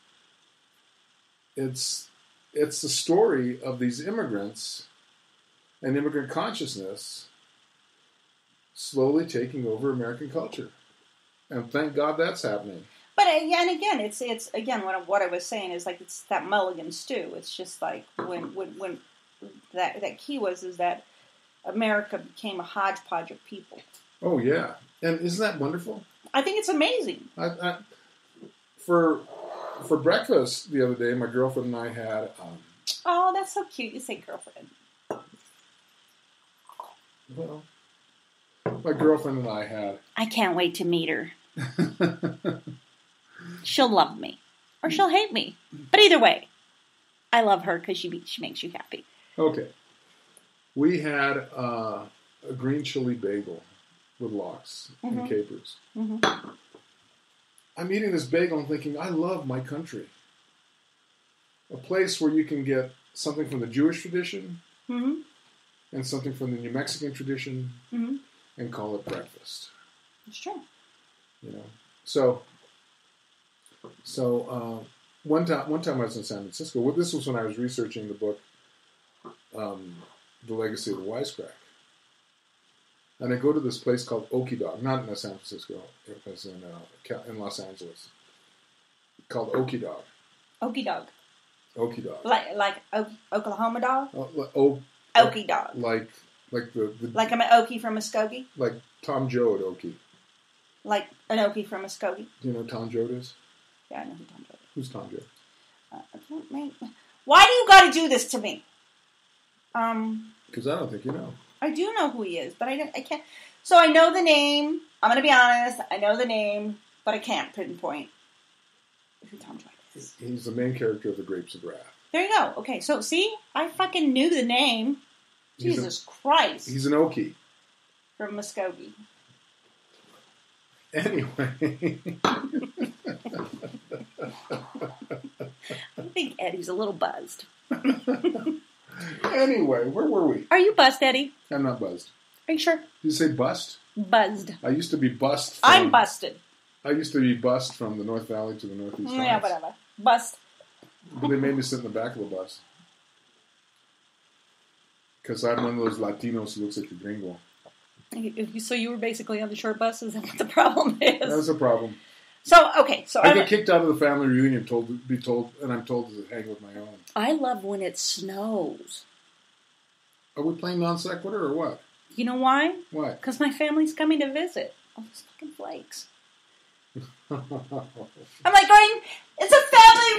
It's the story of these immigrants and immigrant consciousness slowly taking over American culture, and thank God that's happening. But again, it's again what I was saying is like it's that Mulligan stew. It's just like when that key was is that America became a hodgepodge of people. Oh yeah, and isn't that wonderful? I think it's amazing. For breakfast the other day, my girlfriend and I had... oh, that's so cute. You say girlfriend. Well, my girlfriend and I had... I can't wait to meet her. She'll love me. Or she'll hate me. But either way. I love her because she makes you happy. Okay. We had a green chili bagel with lox and capers. Mm-hmm. I'm eating this bagel and thinking, I love my country. A place where you can get something from the Jewish tradition and something from the New Mexican tradition and call it breakfast. It's true. You know, so one time I was in San Francisco. Well, this was when I was researching the book, The Legacy of the Wisecrack. And I go to this place called Okie Dog, not in San Francisco, it was in Los Angeles, called Okie Dog. Okie Dog. Okie Dog. Like Oklahoma Dog? Okie Dog. Like the... Like I'm an Okie from Muskogee? Like Tom Joad at Okie. Like an Okie from Muskogee. Do you know who Tom Joad is? Yeah, I know who Tom Joad is. Who's Tom Joad? Why do you gotta do this to me? Because I don't think you know. I do know who he is, but I can't... So I know the name. I'm gonna be honest. I know the name, but I can't pinpoint who Tom Joad is. He's the main character of The Grapes of Wrath. There you go. Okay, so see? I fucking knew the name. Jesus Christ. He's an Okie. From Muskogee. Anyway. I think Eddie's a little buzzed. Anyway, where were we? Are you buzzed, Eddie? I'm not buzzed. Are you sure? Did you say bust? Buzzed. I used to be buzzed. I'm busted. I used to be bussed from the North Valley to the Northeast. Yeah, whatever. Bussed. But they made me sit in the back of the bus. Because I'm one of those Latinos who looks like a gringo. So you were basically on the short bus? Is that what the problem is? That was a problem. So, okay. So I get kicked out of the family reunion, and I'm told to hang with my own. I love when it snows. Are we playing non sequitur or what? You know why? Why? Because my family's coming to visit. All those fucking flakes. I'm like going, it's a family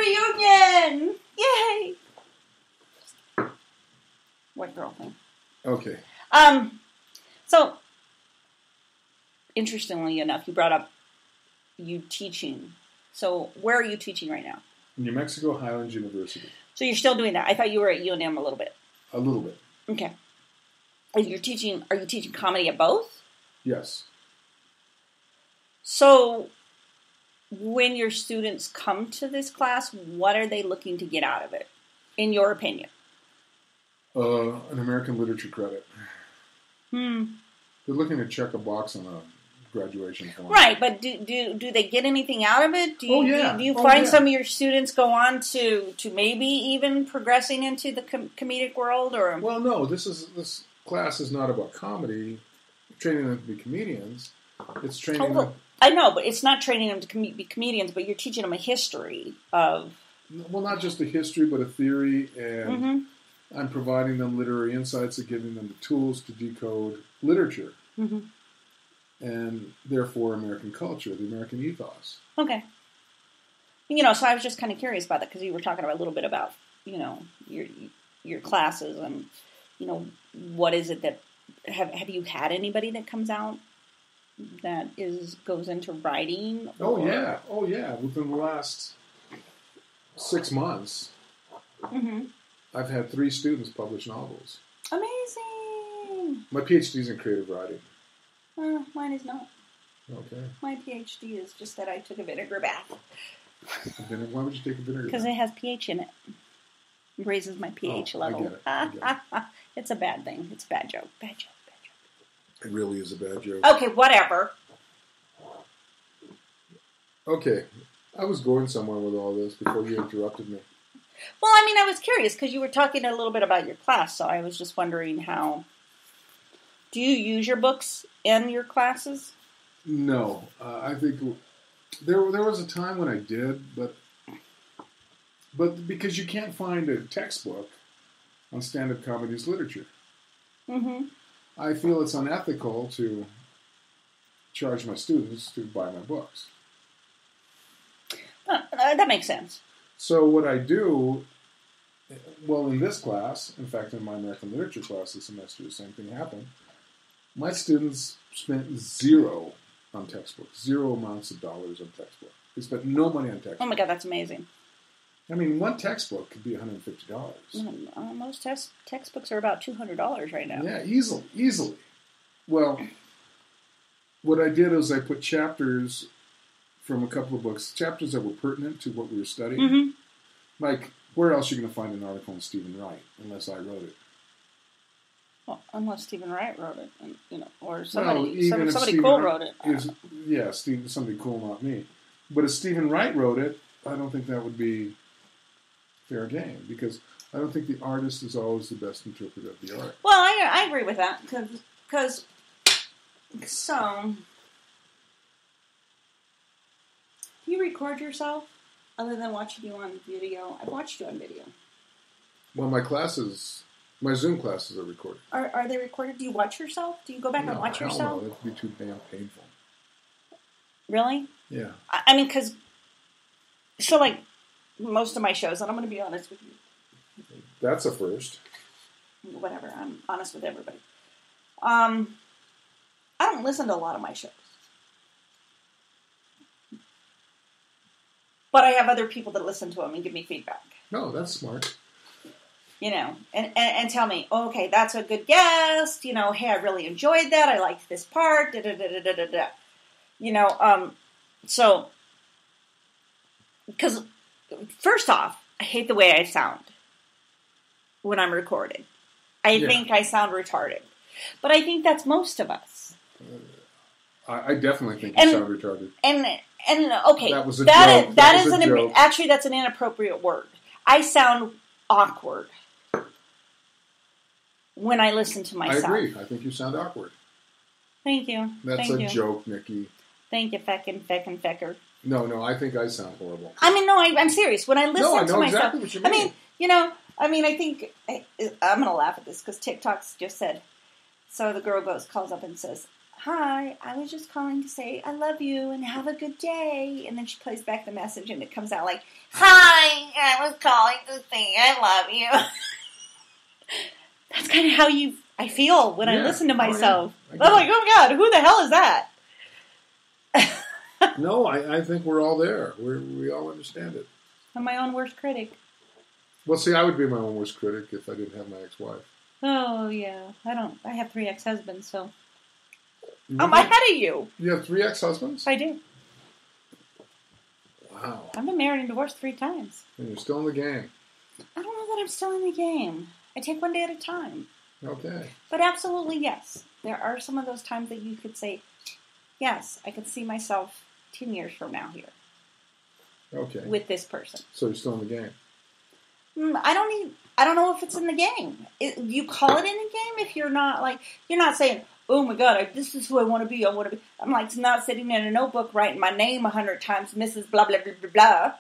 reunion! Yay! White girl thing. Okay. So, interestingly enough, you brought up you teaching. So, where are you teaching right now? New Mexico Highlands University. So, you're still doing that. I thought you were at UNM a little bit. A little bit. Okay. And you're teaching, are you teaching comedy at both? Yes. So, when your students come to this class, what are they looking to get out of it, in your opinion? An American literature credit. They're looking to check a box on a graduation form. Right, but do they get anything out of it? Do you find some of your students go on to maybe even progressing into the comedic world? Or well, no, this class is not about comedy, training them to be comedians. It's training them. I know, but it's not training them to be comedians, but you're teaching them a history of... Well, not just a history, but a theory, and I'm providing them literary insights and giving them the tools to decode literature, and therefore American culture, the American ethos. Okay. You know, so I was just kind of curious about that, because you were talking about a little bit about, you know, your classes, and, you know, what is it that... Have you had anybody that comes out that goes into writing? Oh, yeah. Within the last 6 months, I've had 3 students publish novels. Amazing! My PhD's in creative writing. Mine is not. Okay. My PhD is just that I took a vinegar bath. Why would you take a vinegar bath? Because it has pH in it. It raises my pH level. I get it. It's a bad thing. It's a bad joke. It really is a bad joke. Okay, whatever. Okay. I was going somewhere with all this before you interrupted me. Well, I mean, I was curious because you were talking a little bit about your class, so I was just wondering how... Do you use your books in your classes? No. I think there was a time when I did, but because you can't find a textbook on stand-up comedy's literature. Mm-hmm. I feel it's unethical to charge my students to buy my books. That makes sense. So what I do, well, in this class, in fact, in my American literature class this semester, the same thing happened. My students spent zero on textbooks, zero amounts of dollars on textbooks. They spent no money on textbooks. Oh my God, that's amazing. I mean, one textbook could be $150. Most textbooks are about $200 right now. Yeah, easily. Well, what I did is I put chapters from a couple of books, chapters that were pertinent to what we were studying. Mm-hmm. Like, where else are you going to find an article on Stephen Wright unless I wrote it? Well, unless Stephen Wright wrote it, and, you know, or somebody cool wrote it. Somebody cool, not me. But if Stephen Wright wrote it, I don't think that would be fair game, because I don't think the artist is always the best interpreter of the art. Well, I agree with that, because so do you record yourself other than watching you on video? I've watched you on video. Well, my Zoom classes are recorded. Are they recorded? Do you watch yourself? Do you go back and watch yourself? No, that would be too damn painful. Really? Yeah. I mean, because so like most of my shows, and I'm going to be honest with you. That's a first. Whatever. I'm honest with everybody. I don't listen to a lot of my shows. But I have other people that listen to them and give me feedback. No, that's smart. You know, and tell me, oh, okay, that's a good guest. You know, hey, I really enjoyed that. I liked this part. Da, da, da, da, da, da, da. You know, so, because first off, I hate the way I sound when I'm recorded. I think I sound retarded. But I think that's most of us. I definitely think you sound retarded. And okay, that was a joke. Actually, that's an inappropriate word. I sound awkward when I listen to myself. I agree. I think you sound awkward. Thank you. That's a joke, Nikki. Thank you, fecker. No, I think I sound horrible. I mean, no, I'm serious. When I listen to myself, exactly what you mean. I think I'm going to laugh at this because TikTok's just said. So the girl calls up and says, "Hi, I was just calling to say I love you and have a good day." And then she plays back the message and it comes out like, "Hi, I was calling to say I love you." That's kind of how I feel when I listen to myself. Oh, I'm like, oh God, who the hell is that? No, I think we're all there. We all understand it. I'm my own worst critic. Well, see, I would be my own worst critic if I didn't have my ex-wife. Oh, yeah. I have 3 ex-husbands, so. Really? I'm ahead of you. You have 3 ex-husbands? I do. Wow. I've been married and divorced 3 times. And you're still in the game. I don't know that I'm still in the game. I take one day at a time. Okay. But absolutely, yes. There are some of those times that you could say, yes, I could see myself 10 years from now here. Okay. With this person. So you're still in the game. I don't know if it's in the game. You call it in the game if you're not like, you're not saying, oh my God, this is who I want to be. I'm like, it's not sitting in a notebook writing my name 100 times, Mrs. Blah, blah, blah, blah, blah.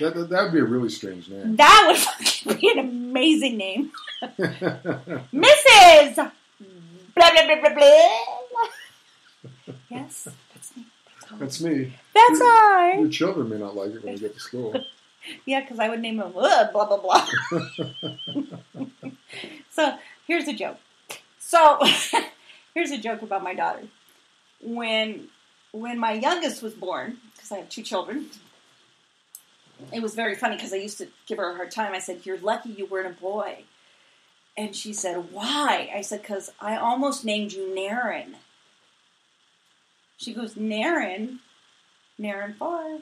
That would be a really strange name. That would fucking be an amazing name. Mrs. Blah, blah, blah, blah, blah. Yes, that's me. That's me. That's I. Your children may not like it when you get to school. Yeah, because I would name him blah, blah, blah. So, here's a joke. So, here's a joke about my daughter. When my youngest was born, because I have 2 children, it was very funny because I used to give her a hard time. I said, "You're lucky you weren't a boy." And she said, "Why?" I said, "Because I almost named you Naren." She goes, "Naren? Naren Farr."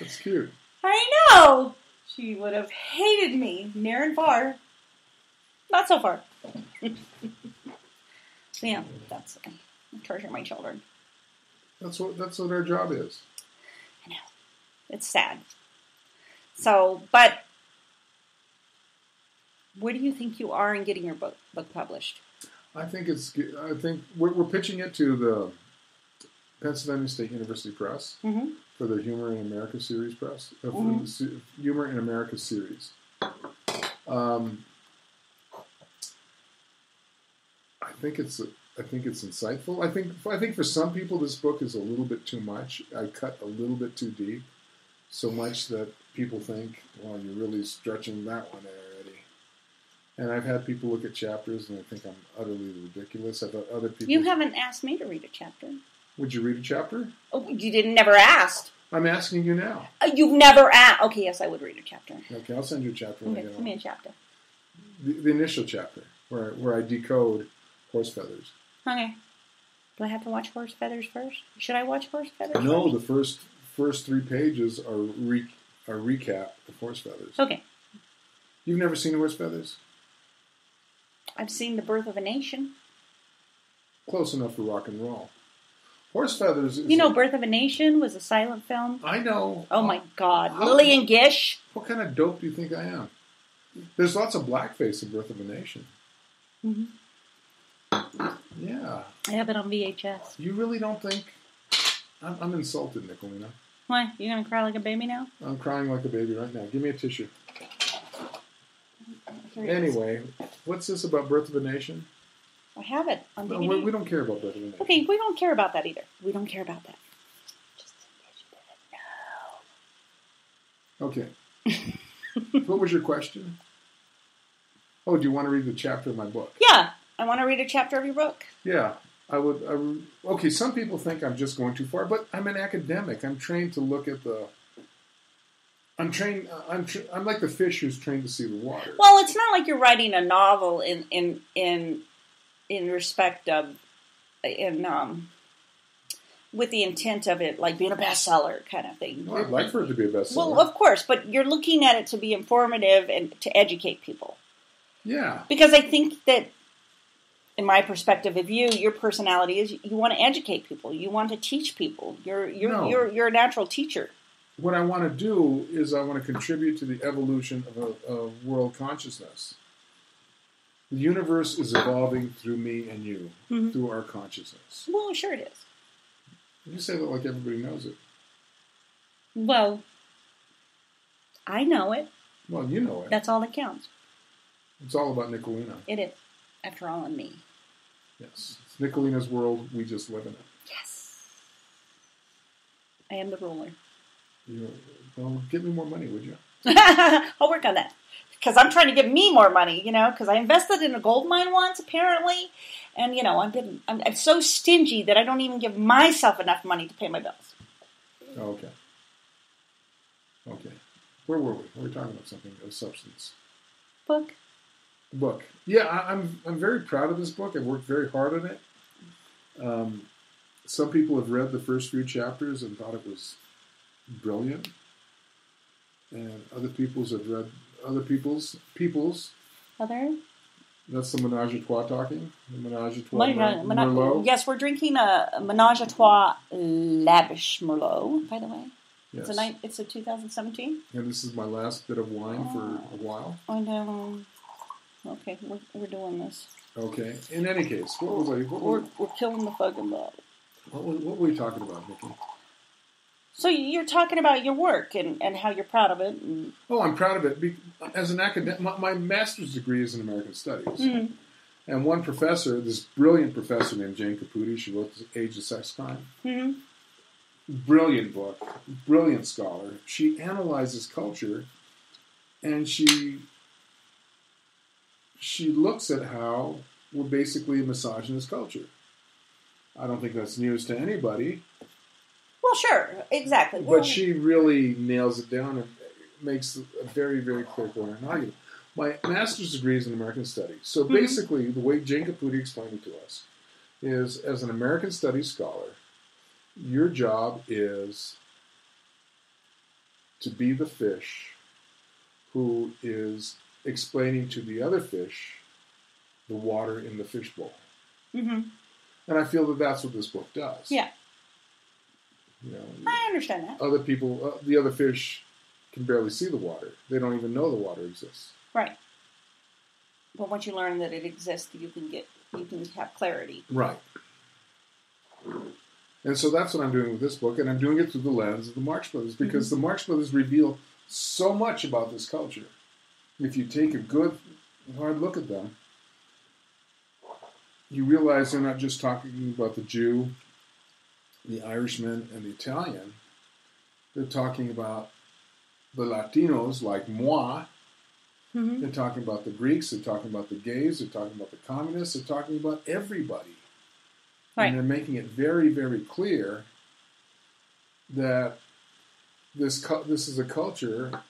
That's cute. I know. She would have hated me near and far. Not so far. So yeah, that's I torture my children. That's what our job is. I know. It's sad. So, but where do you think you are in getting your book published? I think we're pitching it to the Pennsylvania State University Press, mm-hmm, for their Humor in America series press. Humor in America series. I think it's insightful. I think for some people this book is a little bit too much. I cut a little bit too deep, so much that people think, "Well, you're really stretching that one there, Eddie." And I've had people look at chapters, and I think I'm utterly ridiculous. I've had other people... You haven't asked me to read a chapter. Would you read a chapter? Oh, you didn't. Never asked. I'm asking you now. You've never asked. Okay, yes, I would read a chapter. Okay, I'll send you a chapter. Okay, send me a chapter. The initial chapter, where I decode Horse Feathers. Okay. Do I have to watch Horse Feathers first? Should I watch Horse Feathers? No, the first three pages are a recap of Horse Feathers. Okay. You've never seen Horse Feathers? I've seen The Birth of a Nation. Close enough for rock and roll. Horse Feathers is... You know, Birth of a Nation was a silent film? I know. Oh, my God. Lillian Gish. What kind of dope do you think I am? There's lots of blackface in Birth of a Nation. Mm-hmm. Yeah. I have it on VHS. You really don't think... I'm insulted, Nicolina. Why? You going to cry like a baby now? I'm crying like a baby right now. Give me a tissue. Anyway, what's this about Birth of a Nation? I have it on DVD. No, we don't care about Birth of a Nation. Okay, we don't care about that either. We don't care about that. Just envision it. No. Okay. What was your question? Oh, do you want to read the chapter of my book? Yeah, I want to read a chapter of your book. Yeah, I would. Okay, some people think I'm just going too far, but I'm an academic. I'm trained to look at the... I'm like the fish who's trained to see the water. Well, it's not like you're writing a novel in respect of with the intent of it like being a bestseller kind of thing. Well, I'd like for it to be a bestseller. Well, of course, but you're looking at it to be informative and to educate people. Yeah. Because I think that in my perspective of you, your personality is you want to educate people. You want to teach people. You're a natural teacher. What I want to do is I want to contribute to the evolution of a world consciousness. The universe is evolving through me and you, mm-hmm. through our consciousness. Well, sure it is. You say that like everybody knows it. Well, I know it. Well, you know it. That's all that counts. It's all about Nicolina. It is. After all, and me. Yes. It's Nicolina's world. We just live in it. Yes. I am the ruler. Well, give me more money, would you? I'll work on that. Because I'm trying to give me more money, you know, because I invested in a gold mine once, apparently. And, you know, I'm so stingy that I don't even give myself enough money to pay my bills. Okay. Okay. Where were we? We were talking about something of substance. Book. Book. Yeah, I'm very proud of this book. I've worked very hard on it. Some people have read the first few chapters and thought it was... brilliant, and other people's have read. That's the menage a trois talking. The menage a trois. Merlot. Yes, we're drinking a menage a trois lavish Merlot. By the way, yes. It's a 2017. And this is my last bit of wine for a while. I know. Okay, we're doing this. Okay. In any case, what was I? We're killing the fucking bottle. What were we talking about, Nikki? So you're talking about your work and how you're proud of it. And... Well, I'm proud of it. As an academic, my master's degree is in American Studies. Mm-hmm. And one professor, this brilliant professor named Jane Caputi, she wrote The Age of Sex Crime. Mm-hmm. Brilliant book, brilliant scholar. She analyzes culture, and she looks at how we're basically a misogynist culture. I don't think that's news to anybody. Well, sure, exactly. But she really nails it down and makes a very, very clear point. My master's degree is in American Studies. So basically, the way Jane Caputi explained it to us is, as an American Studies scholar, your job is to be the fish who is explaining to the other fish the water in the fishbowl. Mm-hmm. And I feel that that's what this book does. Yeah. You know, I understand that. Other people, the other fish can barely see the water. They don't even know the water exists. Right. But once you learn that it exists, you can have clarity. Right. And so that's what I'm doing with this book, and I'm doing it through the lens of the Marx Brothers, because the Marx Brothers reveal so much about this culture. If you take a good, hard look at them, you realize they're not just talking about the Jew, the Irishman, and the Italian. They're talking about the Latinos, like moi, Mm-hmm. They're talking about the Greeks. They're talking about the gays. They're talking about the communists. They're talking about everybody. Right. And they're making it very, very clear that this is a culture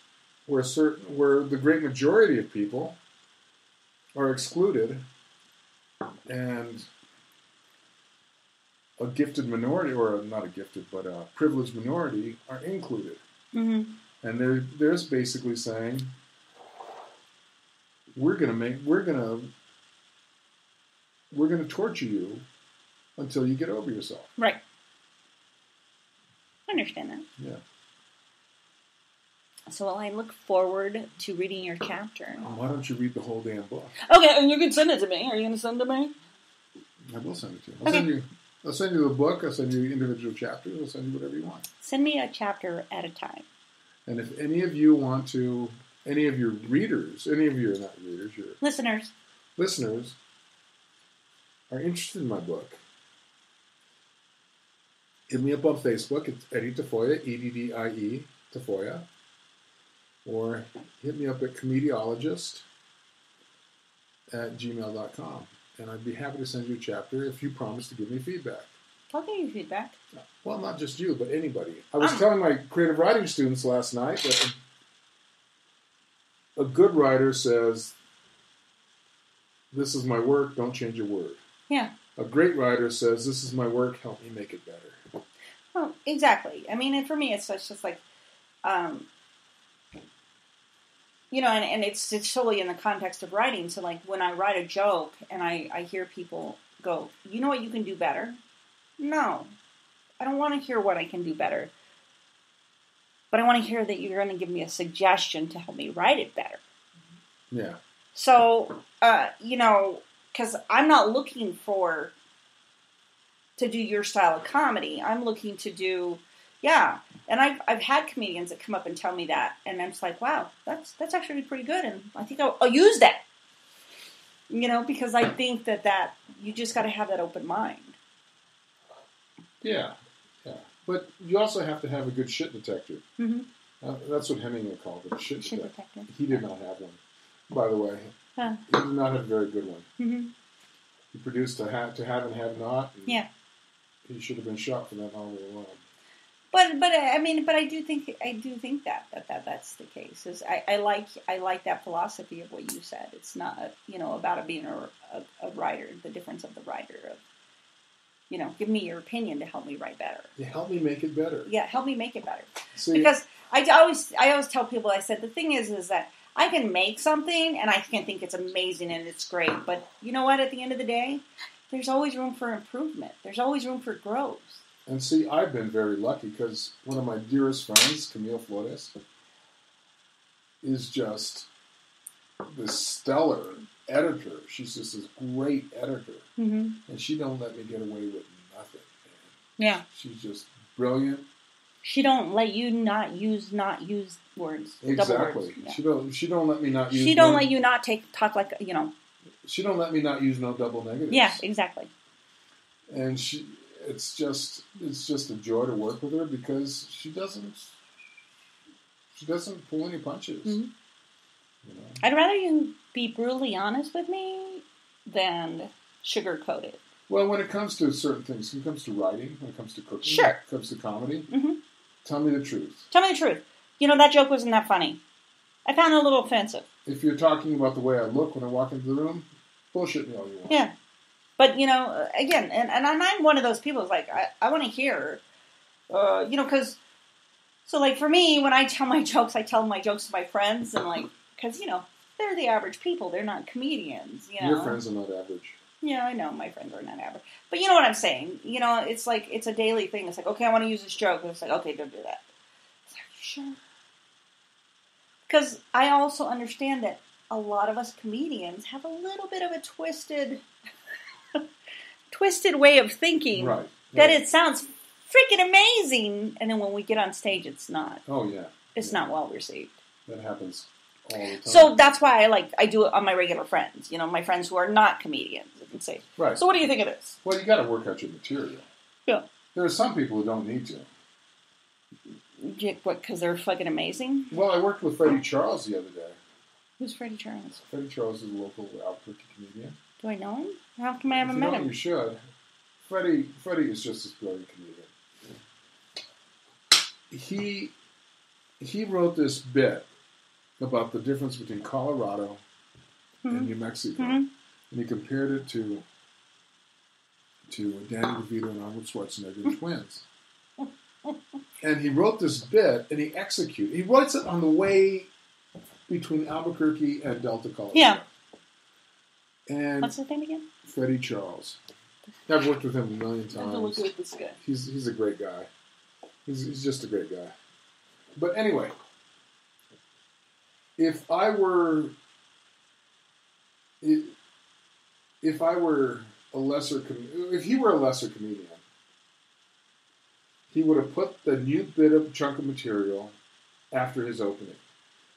where the great majority of people are excluded, and a gifted minority, or not a gifted, but a privileged minority, are included. Mm-hmm. And they're basically saying, we're gonna torture you until you get over yourself. Right. I understand that. Yeah. So I look forward to reading your chapter. Why don't you read the whole damn book? Okay, and you can send it to me. Are you going to send it to me? I will send it to you. I'll send you the book. I'll send you individual chapters. I'll send you whatever you want. Send me a chapter at a time. And if any of you want to, any of your readers, any of your, not readers, your... Listeners are interested in my book, hit me up on Facebook. It's Eddie Tafoya, Eddie Tafoya. Or hit me up at comediologist@gmail.com. And I'd be happy to send you a chapter if you promise to give me feedback. I'll give you feedback. Well, not just you, but anybody. I was telling my creative writing students last night that a good writer says, "This is my work, don't change a word." Yeah. A great writer says, "This is my work, help me make it better." Well, exactly. I mean, and for me, it's just like... you know, and it's totally in the context of writing. So, like, when I write a joke and I hear people go, "You know what you can do better?" No. I don't want to hear what I can do better. But I want to hear that you're going to give me a suggestion to help me write it better. Yeah. So, you know, because I'm not looking to do your style of comedy. I'm looking to do... Yeah, and I've had comedians that come up and tell me that, and I'm just like, wow, that's actually pretty good, and I think I'll use that, you know, because I think that you just got to have that open mind. Yeah, yeah, but you also have to have a good shit detector. Mm-hmm. That's what Hemingway called it, shit detector. He did not have one, by the way. Huh. He did not have a very good one. Mm-hmm. He produced To Have and Have Not. And yeah, he should have been shot for that all the way along. But I mean, but I do think that's the case. Is I like that philosophy of what you said. It's not, you know, about it being a writer. The difference of the writer of, you know, give me your opinion to help me write better. Yeah, help me make it better. Yeah, help me make it better. So, because I always tell people, I said the thing is that I can make something and I can think it's amazing and it's great, but you know what? At the end of the day, there's always room for improvement. There's always room for growth. And see, I've been very lucky because one of my dearest friends, Camille Flores, is just this stellar editor. She's just this great editor. Mm-hmm. And she don't let me get away with nothing, man. Yeah. She's just brilliant. She don't let you not use words. Exactly. Words. Yeah. She don't let me not use... She don't let you not talk like, you know... She don't let me not use no double negatives. Yeah, exactly. And she... It's just a joy to work with her because she doesn't pull any punches. Mm-hmm. You know? I'd rather you be brutally honest with me than sugarcoat it. Well, when it comes to certain things, when it comes to writing, when it comes to cooking, sure. When it comes to comedy, mm-hmm. Tell me the truth. Tell me the truth. You know, that joke wasn't that funny. I found it a little offensive. If you're talking about the way I look when I walk into the room, bullshit me all you want. Yeah. But, you know, again, and I'm one of those people who's like, I want to hear, you know, because, so, like, for me, when I tell my jokes to my friends, and, like, because, you know, they're the average people. They're not comedians, you know. Your friends are not average. Yeah, I know. My friends are not average. But you know what I'm saying. You know, it's like, it's a daily thing. It's like, okay, I want to use this joke. And it's like, okay, don't do that. It's like, sure. Because I also understand that a lot of us comedians have a little bit of a twisted way of thinking, right, that it sounds freaking amazing, and then when we get on stage, it's not. Oh, yeah. It's not well received. That happens all the time. So that's why I do it on my regular friends, you know, my friends who are not comedians, I can say. Right. So what do you think of this? Well, you got to work out your material. Yeah. There are some people who don't need to. What, because they're fucking amazing? Well, I worked with Freddie Charles the other day. Who's Freddie Charles? Freddie Charles is a local Albuquerque comedian. Do I know him? How come I haven't met him? You should. Freddie is just this brilliant comedian. He wrote this bit about the difference between Colorado and New Mexico, and he compared it to Danny DeVito and Arnold Schwarzenegger twins. And he wrote this bit, and he writes it on the way between Albuquerque and Delta, Colorado. Yeah. And what's his name again? Freddie Charles. I've worked with him a million times. I look with this guy. He's a great guy. He's just a great guy. But anyway, if he were a lesser comedian, he would have put the new bit of chunk of material after his opening.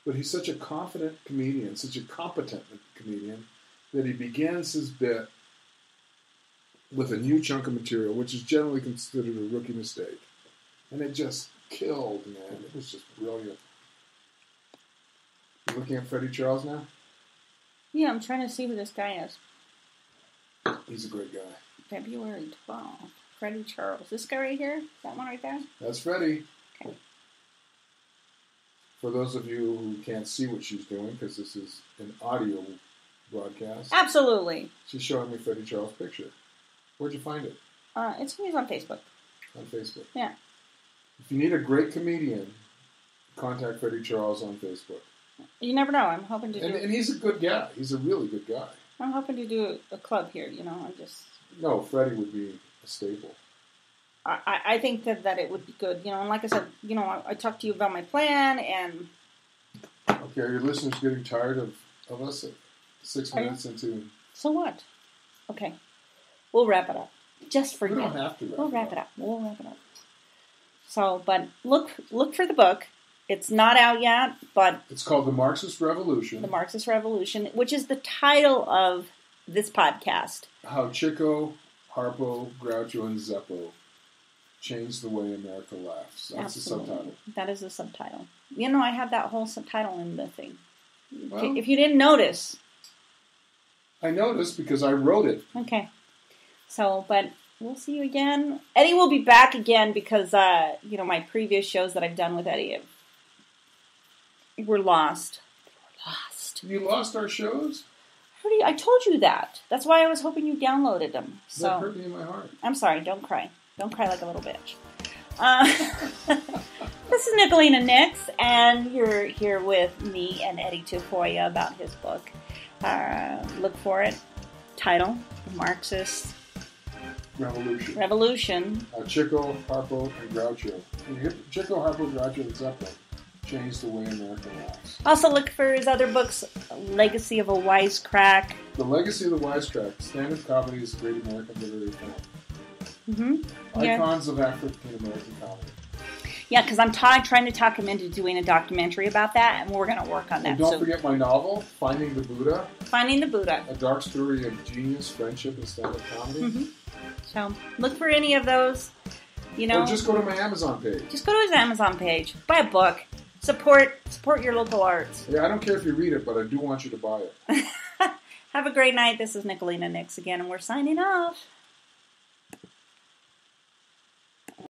But he's such a confident comedian, such a competent comedian, that he begins his bit with a new chunk of material, which is generally considered a rookie mistake. And it just killed, man. It was just brilliant. You looking at Freddie Charles now? Yeah, I'm trying to see who this guy is. He's a great guy. February 12th. Freddie Charles. This guy right here? That one right there? That's Freddie. Okay. For those of you who can't see what she's doing, because this is an audio broadcast. Absolutely. She's showing me Freddie Charles' picture. Where'd you find it? It's always on Facebook. On Facebook? Yeah. If you need a great comedian, contact Freddie Charles on Facebook. You never know. I'm hoping to do... And he's a good guy. He's a really good guy. I'm hoping to do a club here, you know. No, Freddie would be a staple. I think that it would be good, you know. And like I said, you know, I talked to you about my plan, and... Okay, are your listeners getting tired of us at 6 minutes into... So what? Okay. We'll wrap it up. Just for you. We don't have to We'll wrap it up. So, but look for the book. It's not out yet, but... It's called The Marxist Revolution. The Marxist Revolution, which is the title of this podcast. How Chico, Harpo, Groucho, and Zeppo changed the way America laughs. That's the subtitle. That is the subtitle. You know, I have that whole subtitle in the thing. Well, if you didn't notice. I noticed because I wrote it. Okay. So, but... We'll see you again. Eddie will be back again because, you know, my previous shows that I've done with Eddie were lost. They were lost. You lost our shows? I told you that. That's why I was hoping you downloaded them. So. That hurt me in my heart. I'm sorry. Don't cry. Don't cry like a little bitch. This is Nicolina Nix, and you're here with me and Eddie Tafoya about his book. Look for it. Title, The Marxist Revolution. Chico, Harpo, and Groucho. Chico, Harpo, Groucho, and Zeppo changed the way America laughs. Also look for his other books, Legacy of a Wisecrack. The Legacy of the Wisecrack, stand-up comedy is a great American literary film. Icons of African American Comedy. Yeah, because I'm trying to talk him into doing a documentary about that, and we're going to work on that. And don't forget my novel, Finding the Buddha. Finding the Buddha. A dark story of genius, friendship, and stand-up comedy. So look for any of those, you know. Or just go to my Amazon page. Just go to his Amazon page. Buy a book. Support your local arts. Yeah, I don't care if you read it, but I do want you to buy it. Have a great night. This is Nicolina Nix again, and we're signing off.